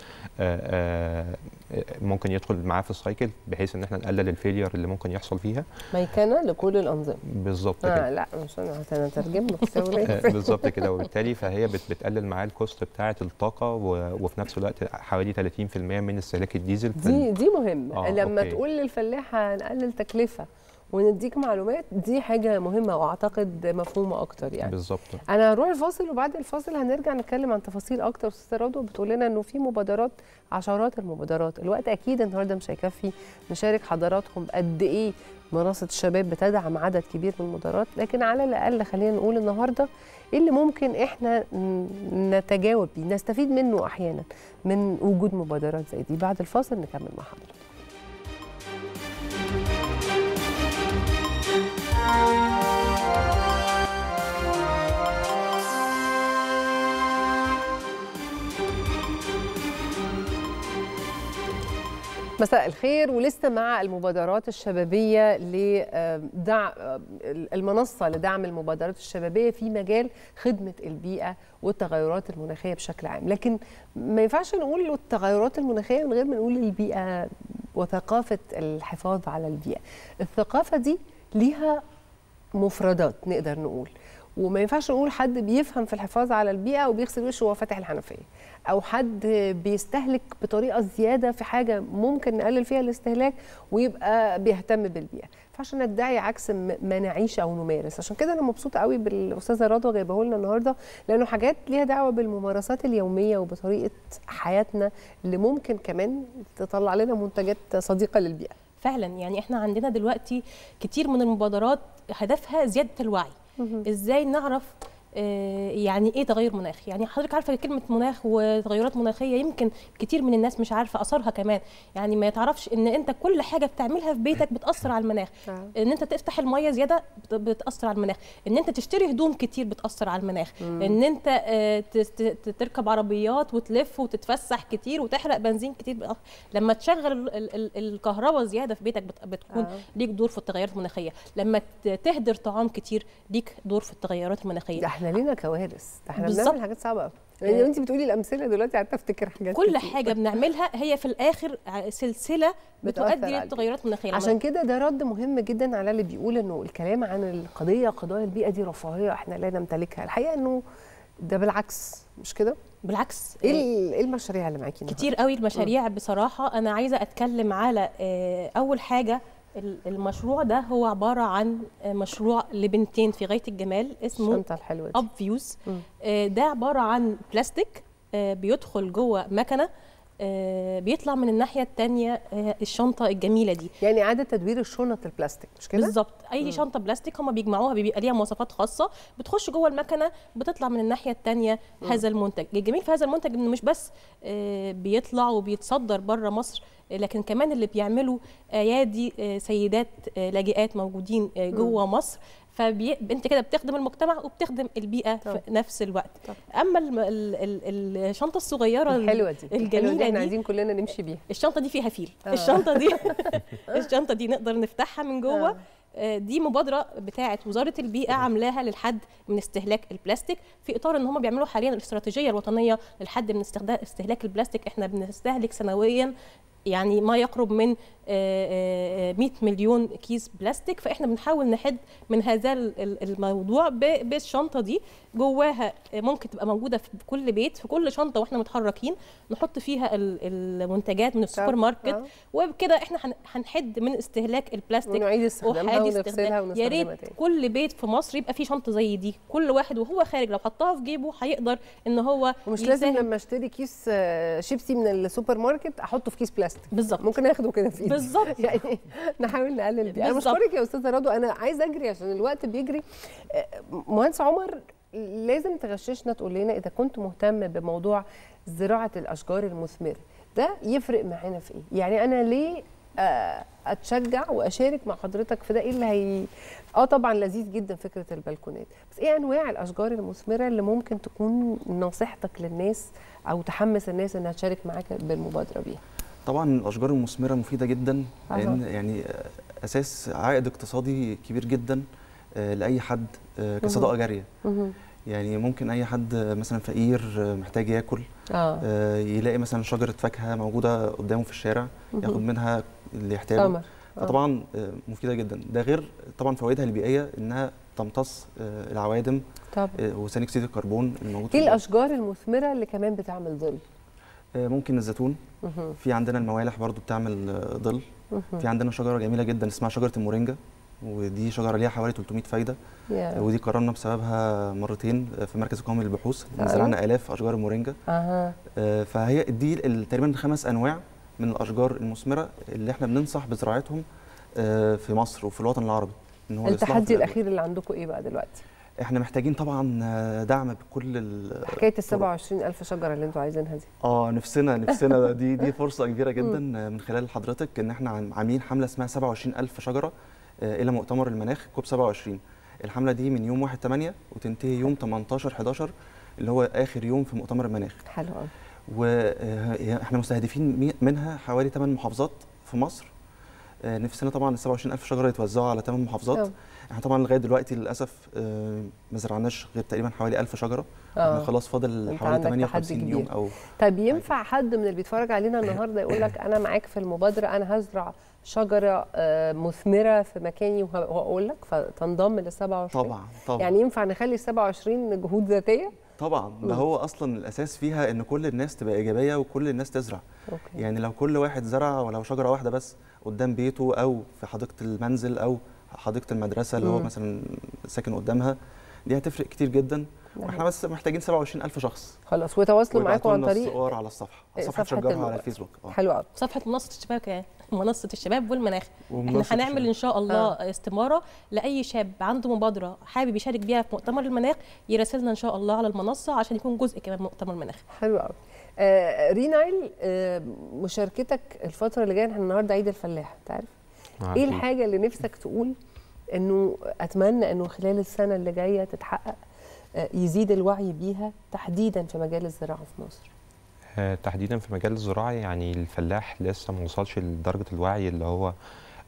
ممكن يدخل معاه في السايكل بحيث ان احنا نقلل الفيلير اللي ممكن يحصل فيها. ميكنه لكل الانظمه. بالظبط آه كده. لا مش انا هترجم لك. بالظبط كده، وبالتالي فهي بتقلل معاه الكوست بتاعه الطاقه وفي نفس الوقت حوالي ثلاثين في المية من استهلاك الديزل. دي دي مهمه. آه لما أوكي. تقول للفلاح هنقلل تكلفه ونديك معلومات، دي حاجه مهمه واعتقد مفهومه اكتر يعني. بالظبط. انا هروح الفاصل وبعد الفاصل هنرجع نتكلم عن تفاصيل اكتر. استاذه رضوى بتقول لنا انه في مبادرات، عشرات المبادرات. الوقت اكيد النهارده مش هيكفي نشارك حضراتكم قد ايه منصه الشباب بتدعم عدد كبير من المبادرات، لكن على الاقل خلينا نقول النهارده ايه اللي ممكن احنا نتجاوب بيه، نستفيد منه احيانا من وجود مبادرات زي دي. بعد الفاصل نكمل مع حضراتكم. مساء الخير، ولسه مع المبادرات الشبابية لدعم المنصة لدعم المبادرات الشبابية في مجال خدمة البيئة والتغيرات المناخية بشكل عام، لكن ما ينفعش نقول التغيرات المناخية من غير ما نقول البيئة وثقافة الحفاظ على البيئة. الثقافة دي ليها مفردات نقدر نقول، وما ينفعش نقول حد بيفهم في الحفاظ على البيئة وبيغسل وشه وهو فاتح الحنفية، أو حد بيستهلك بطريقة زيادة في حاجة ممكن نقلل فيها الاستهلاك ويبقى بيهتم بالبيئة. فعشان ندعي عكس ما نعيش أو نمارس. عشان كده أنا مبسوطة قوي بالأستاذة رضوى جايبه لنا النهاردة، لأنه حاجات ليها دعوة بالممارسات اليومية وبطريقة حياتنا اللي ممكن كمان تطلع لنا منتجات صديقة للبيئة. فعلا يعني احنا عندنا دلوقتي كتير من المبادرات هدفها زياده الوعي. ازاي نعرف يعني ايه تغير مناخي؟ يعني حضرتك عارفه كلمه مناخ وتغيرات مناخيه يمكن كتير من الناس مش عارفه اثرها كمان، يعني ما يتعرفش ان انت كل حاجه بتعملها في بيتك بتاثر على المناخ، ان انت تفتح الميه زياده بتاثر على المناخ، ان انت تشتري هدوم كتير بتاثر على المناخ، ان انت تركب عربيات وتلف وتتفسح كتير وتحرق بنزين كتير، لما تشغل الكهرباء زياده في بيتك بتكون ليك دور في التغيرات المناخيه، لما تهدر طعام كتير ليك دور في التغيرات المناخيه. احنا لينا كوارث، احنا بنعمل حاجات صعبه قوي. يعني انت بتقولي الامثله دلوقتي قعدت افتكر حاجات. كل كتير. حاجه بنعملها هي في الاخر سلسله بتؤدي للتغيرات المناخيه. عشان كده ده رد مهم جدا على اللي بيقول انه الكلام عن القضيه قضايا البيئه دي رفاهيه احنا لا نمتلكها. الحقيقه انه ده بالعكس، مش كده؟ بالعكس. ايه المشاريع اللي معاكي؟ كتير قوي المشاريع بصراحه. انا عايزه اتكلم على اول حاجه. المشروع ده هو عباره عن مشروع لبنتين في غايه الجمال اسمه اب فيوز. ده عباره عن بلاستيك بيدخل جوه مكنه بيطلع من الناحيه الثانيه الشنطه الجميله دي. يعني اعاده تدوير الشنط البلاستيك مش كده؟ بالظبط، اي مم. شنطه بلاستيك هم بيجمعوها، بيبقى ليها مواصفات خاصه، بتخش جوه المكنه بتطلع من الناحيه الثانيه هذا المنتج. الجميل في هذا المنتج انه مش بس بيطلع وبيتصدر بره مصر، لكن كمان اللي بيعملوا ايادي سيدات لاجئات موجودين جوه مصر، فانت كده بتخدم المجتمع وبتخدم البيئه طب. في نفس الوقت. طب. اما ال ال الشنطه الصغيره الحلوه دي الجميله دي احنا عايزين كلنا نمشي بيها. الشنطه دي فيها فيل، آه. الشنطه دي الشنطه دي نقدر نفتحها من جوه، آه. دي مبادره بتاعه وزاره البيئه عاملاها للحد من استهلاك البلاستيك، في اطار ان هم بيعملوا حاليا الاستراتيجيه الوطنيه للحد من استهلاك البلاستيك. احنا بنستهلك سنويا يعني ما يقرب من مئة مليون كيس بلاستيك، فاحنا بنحاول نحد من هذا الموضوع بالشنطه دي. جواها ممكن تبقى موجوده في كل بيت، في كل شنطه واحنا متحركين نحط فيها المنتجات من السوبر ماركت، وبكده احنا هنحد من استهلاك البلاستيك ونعيد استخدامها ونغسلها ونستخدمها. يا ريت كل بيت في مصر يبقى فيه شنطه زي دي، كل واحد وهو خارج لو حطها في جيبه هيقدر ان هو، ومش لازم لما اشتري كيس شيبسي من السوبر ماركت احطه في كيس بلاستيك. بالظبط، ممكن اخده كده في ايدي. بالظبط، يعني نحاول نقلل دي. انا بشكرك يا استاذه رضوى، انا عايز اجري عشان الوقت بيجري. مهندس عمر لازم تغششنا تقول لنا اذا كنت مهتم بموضوع زراعه الاشجار المثمره ده يفرق معانا في ايه؟ يعني انا ليه اتشجع واشارك مع حضرتك في ده؟ ايه اللي هي اه طبعا لذيذ جدا فكره البلكونات، بس ايه انواع الاشجار المثمره اللي ممكن تكون نصيحتك للناس او تحمس الناس انها تشارك معاك بالمبادره بيها؟ طبعا الاشجار المثمره مفيده جدا، لان يعني اساس عائد اقتصادي كبير جدا لاي حد كصدقه جاريه. يعني ممكن اي حد مثلا فقير محتاج ياكل، آه. يلاقي مثلا شجره فاكهه موجوده قدامه في الشارع ياخد منها اللي يحتاجه، فطبعا مفيده جدا. ده غير طبعا فوائدها البيئيه انها تمتص العوادم وثاني اكسيد الكربون الموجود. ايه الاشجار المثمره اللي كمان بتعمل ظل؟ ممكن الزيتون، في عندنا الموالح برضو بتعمل ظل، في عندنا شجره جميله جدا اسمها شجره المورينجا، ودي شجره ليها حوالي ثلاثمئة فايده، yeah. ودي قررنا بسببها مرتين في مركز القومي للبحوث، زرعنا آلاف اشجار المورينجا. uh -huh. فهي دي تقريبا خمس انواع من الاشجار المثمره اللي احنا بننصح بزراعتهم في مصر وفي الوطن العربي. إن هو التحدي الاخير اللي عندكم ايه بقى دلوقتي؟ احنا محتاجين طبعا دعم بكل حكايه ال سبعة وعشرين ألف شجره اللي انتوا عايزينها دي. اه نفسنا نفسنا دي دي فرصه كبيره جدا من خلال حضرتك، ان احنا عاملين حمله اسمها سبعة وعشرين ألف شجره الى مؤتمر المناخ كوب سبعة وعشرين. الحمله دي من يوم واحد تمانية وتنتهي يوم تمنتاشر حداشر اللي هو اخر يوم في مؤتمر المناخ. حلو قوي. واحنا مستهدفين منها حوالي ثمان محافظات في مصر. نفسنا طبعا ال سبعة وعشرين ألف شجره يتوزعوا على ثمان محافظات. أوه. احنا طبعا لغايه دلوقتي للاسف ما زرعناش غير تقريبا حوالي ألف شجره. احنا خلاص فاضل حوالي تمنية وخمسين يوم او. طيب ينفع حد من اللي بيتفرج علينا النهارده يقول لك انا معاك في المبادره، انا هزرع شجره مثمره في مكاني وهقول لك فتنضم لل سبعة وعشرين؟ طبعا طبعا. يعني ينفع نخلي ال سبعة وعشرين جهود ذاتيه؟ طبعا، ده هو اصلا الاساس فيها ان كل الناس تبقى ايجابيه وكل الناس تزرع. أوكي. يعني لو كل واحد زرع ولو شجره واحده بس قدام بيته او في حديقه المنزل او حديقه المدرسه اللي هو مثلا ساكن قدامها، دي هتفرق كتير جدا. واحنا بس محتاجين سبعة وعشرين ألف شخص. خلاص، وتواصلوا معاكم عن طريق الصور على الصفحه على صفحه شجرها على الفيسبوك. اه حلو قوي. صفحه منصه الشباب كمان، منصه الشباب والمناخ. احنا هنعمل ان شاء الله آه. استماره لاي شاب عنده مبادره حابب يشارك بيها في مؤتمر المناخ، يراسلنا ان شاء الله على المنصه عشان يكون جزء كمان من مؤتمر المناخ. حلو قوي. آه رينايل، آه مشاركتك الفتره اللي جايه، احنا النهارده عيد الفلاح، انت عارف؟ ايه الحاجه اللي نفسك تقول انه اتمنى انه خلال السنه اللي جايه تتحقق، يزيد الوعي بيها تحديدا في مجال الزراعه في مصر؟ أه تحديدا في مجال الزراعه، يعني الفلاح لسه ما وصلش لدرجه الوعي اللي هو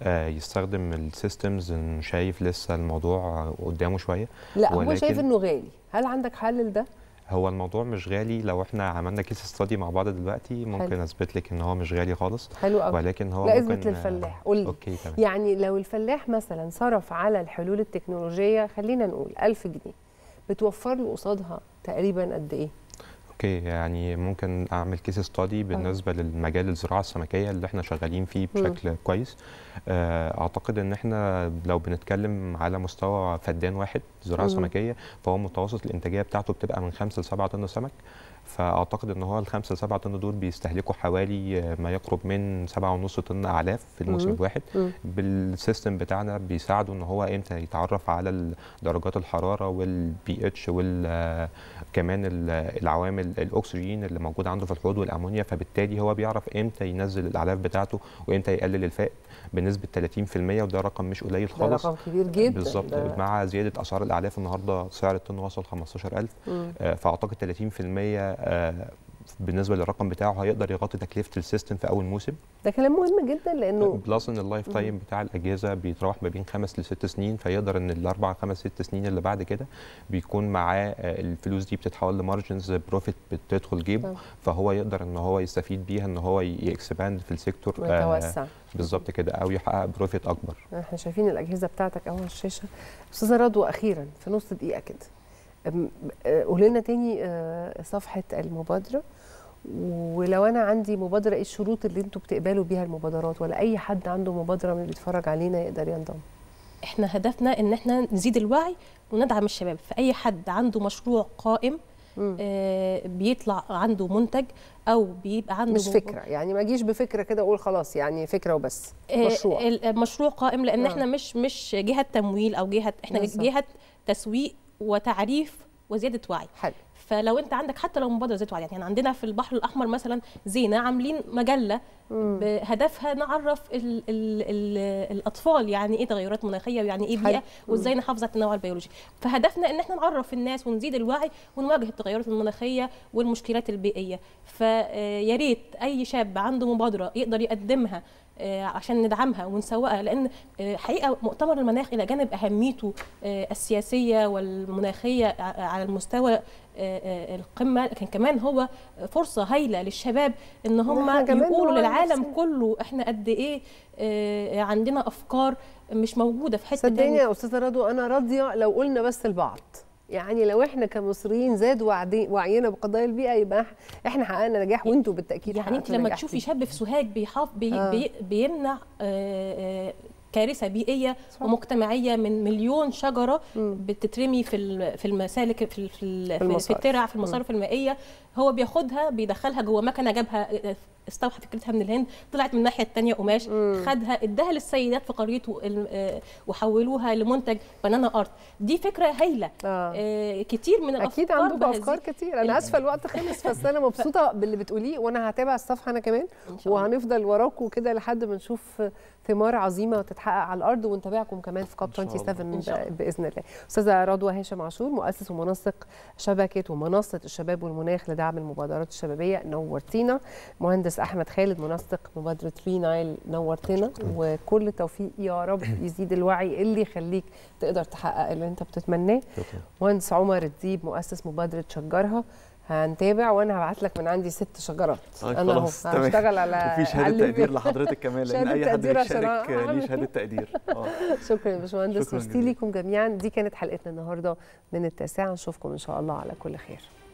أه يستخدم السيستمز، انه شايف لسه الموضوع قدامه شويه. لا هو شايف انه غالي، هل عندك حل لده؟ هو الموضوع مش غالي، لو احنا عملنا كيس ستادي مع بعض دلوقتي ممكن اثبت لك ان هو مش غالي خالص. حلو قوي. ولكن هو لا، اثبت للفلاح قول لي. يعني لو الفلاح مثلا صرف على الحلول التكنولوجيه خلينا نقول ألف جنيه، بتوفر له قصادها تقريبا قد ايه؟ اوكي، يعني ممكن اعمل كيس ستادي بالنسبه للمجال الزراعه السمكيه اللي احنا شغالين فيه بشكل م. كويس. اعتقد ان احنا لو بنتكلم على مستوى فدان واحد زراعه م. سمكيه، فهو متوسط الانتاجيه بتاعته بتبقى من خمسة لسبعة طن سمك. فاعتقد ان هو الخمسه لسبعه طن دول بيستهلكوا حوالي ما يقرب من سبعه ونص طن اعلاف في الموسم الواحد. بالسيستم بتاعنا بيساعده ان هو امتى يتعرف على درجات الحراره والبي اتش وكمان العوامل الاكسجين اللي موجوده عنده في الحوض والامونيا، فبالتالي هو بيعرف امتى ينزل الاعلاف بتاعته وامتى يقلل الفائق بنسبه ثلاثين في المية، وده رقم مش قليل خالص، ده رقم كبير جدا بالظبط. مع زياده اسعار الاعلاف النهارده سعر الطن وصل خمستاشر ألف، فاعتقد ثلاثين في المية بالنسبه للرقم بتاعه هيقدر يغطي تكلفه السيستم في اول موسم. ده كلام مهم جدا، لانه بلس ان اللايف تايم بتاع الاجهزه بيتراوح ما بين خمس لست سنين، فيقدر ان الاربع خمس ست سنين اللي بعد كده بيكون معاه الفلوس دي بتتحول لمارجنز بروفيت بتدخل جيبه، فهو يقدر ان هو يستفيد بيها ان هو يكسباند في السيكتور ويتوسع بالظبط كده او يحقق بروفيت اكبر. احنا شايفين الاجهزه بتاعتك اهو على الشاشه. استاذه رضوى، اخيرا في نص دقيقه كده قولي لنا تاني صفحه المبادره، ولو انا عندي مبادره ايه الشروط اللي انتوا بتقبلوا بيها المبادرات، ولا اي حد عنده مبادره من اللي بيتفرج علينا يقدر ينضم؟ احنا هدفنا ان احنا نزيد الوعي وندعم الشباب، فاي حد عنده مشروع قائم آه بيطلع عنده منتج او بيبقى عنده مش فكره، يعني ما اجيش بفكره كده اقول خلاص يعني فكره وبس، مشروع آه مشروع قائم، لان آه. احنا مش مش جهه تمويل او جهه، احنا بالزبط. جهه تسويق وتعريف وزياده وعي. حلو. فلو انت عندك حتى لو مبادره زياده وعي، يعني عندنا في البحر الاحمر مثلا زينه عاملين مجله بهدفها نعرف ال ال ال الاطفال يعني ايه تغيرات مناخيه ويعني ايه بيئه وازاي نحافظ على التنوع البيولوجي، فهدفنا ان احنا نعرف الناس ونزيد الوعي ونواجه التغيرات المناخيه والمشكلات البيئيه، فيا ريت اي شاب عنده مبادره يقدر يقدمها عشان ندعمها ونسوقها، لان حقيقه مؤتمر المناخ الى جانب اهميته السياسيه والمناخيه على المستوى القمه، لكن كمان هو فرصه هايله للشباب ان هم يقولوا للعالم كله احنا قد ايه عندنا افكار مش موجوده في حته. صدقيني يا استاذه رضوى انا راضيه لو قلنا بس البعض، يعني لو احنا كمصريين زاد وعينا بقضايا البيئه يبقى احنا حققنا نجاح، وانتم بالتاكيد يعني انت لما تشوفي شاب في سوهاج بيحاف بي آه. بي بيمنع آه آه كارثه بيئيه صح. ومجتمعيه من مليون شجره م. بتترمي في في المسالك في في, في الترع في المصارف المائيه، هو بياخدها بيدخلها جوه مكنه، جابها استوحى فكرتها من الهند، طلعت من الناحيه الثانيه قماش، م. خدها اداها للسيدات في قريته وحولوها لمنتج بنانا ارت. دي فكره هايله آه. آه كتير من الافكار، اكيد عندكم افكار كتير. انا اسفه الوقت خلص، بس انا مبسوطه باللي بتقوليه، وانا هتابع الصفحه انا كمان، وهنفضل وراكم كده لحد ما نشوف ثمار عظيمه تتحقق على الارض، ونتابعكم كمان في كاب سبعة وعشرين باذن الله. استاذه رضوى هاشم عاشور، مؤسس ومنسق شبكه ومنصه الشباب والمناخ لدعم المبادرات الشبابيه، نورتينا. مهندس احمد خالد، منسق مبادره فري نايل، نورتنا، وكل التوفيق يا رب يزيد الوعي اللي يخليك تقدر تحقق اللي انت بتتمناه. مهندس عمر الديب، مؤسس مبادره شجرها، هنتابع، وانا هبعت لك من عندي ست شجرات انا اهو هشتغل على في شهاده تقدير لحضرتك كمان، لان اي حد بيشارك ليه شهاده تقدير. اه شكرا يا باشمهندس، ميرسي ليكم جميعا. دي كانت حلقتنا النهارده من التاسعه، نشوفكم ان شاء الله على كل خير.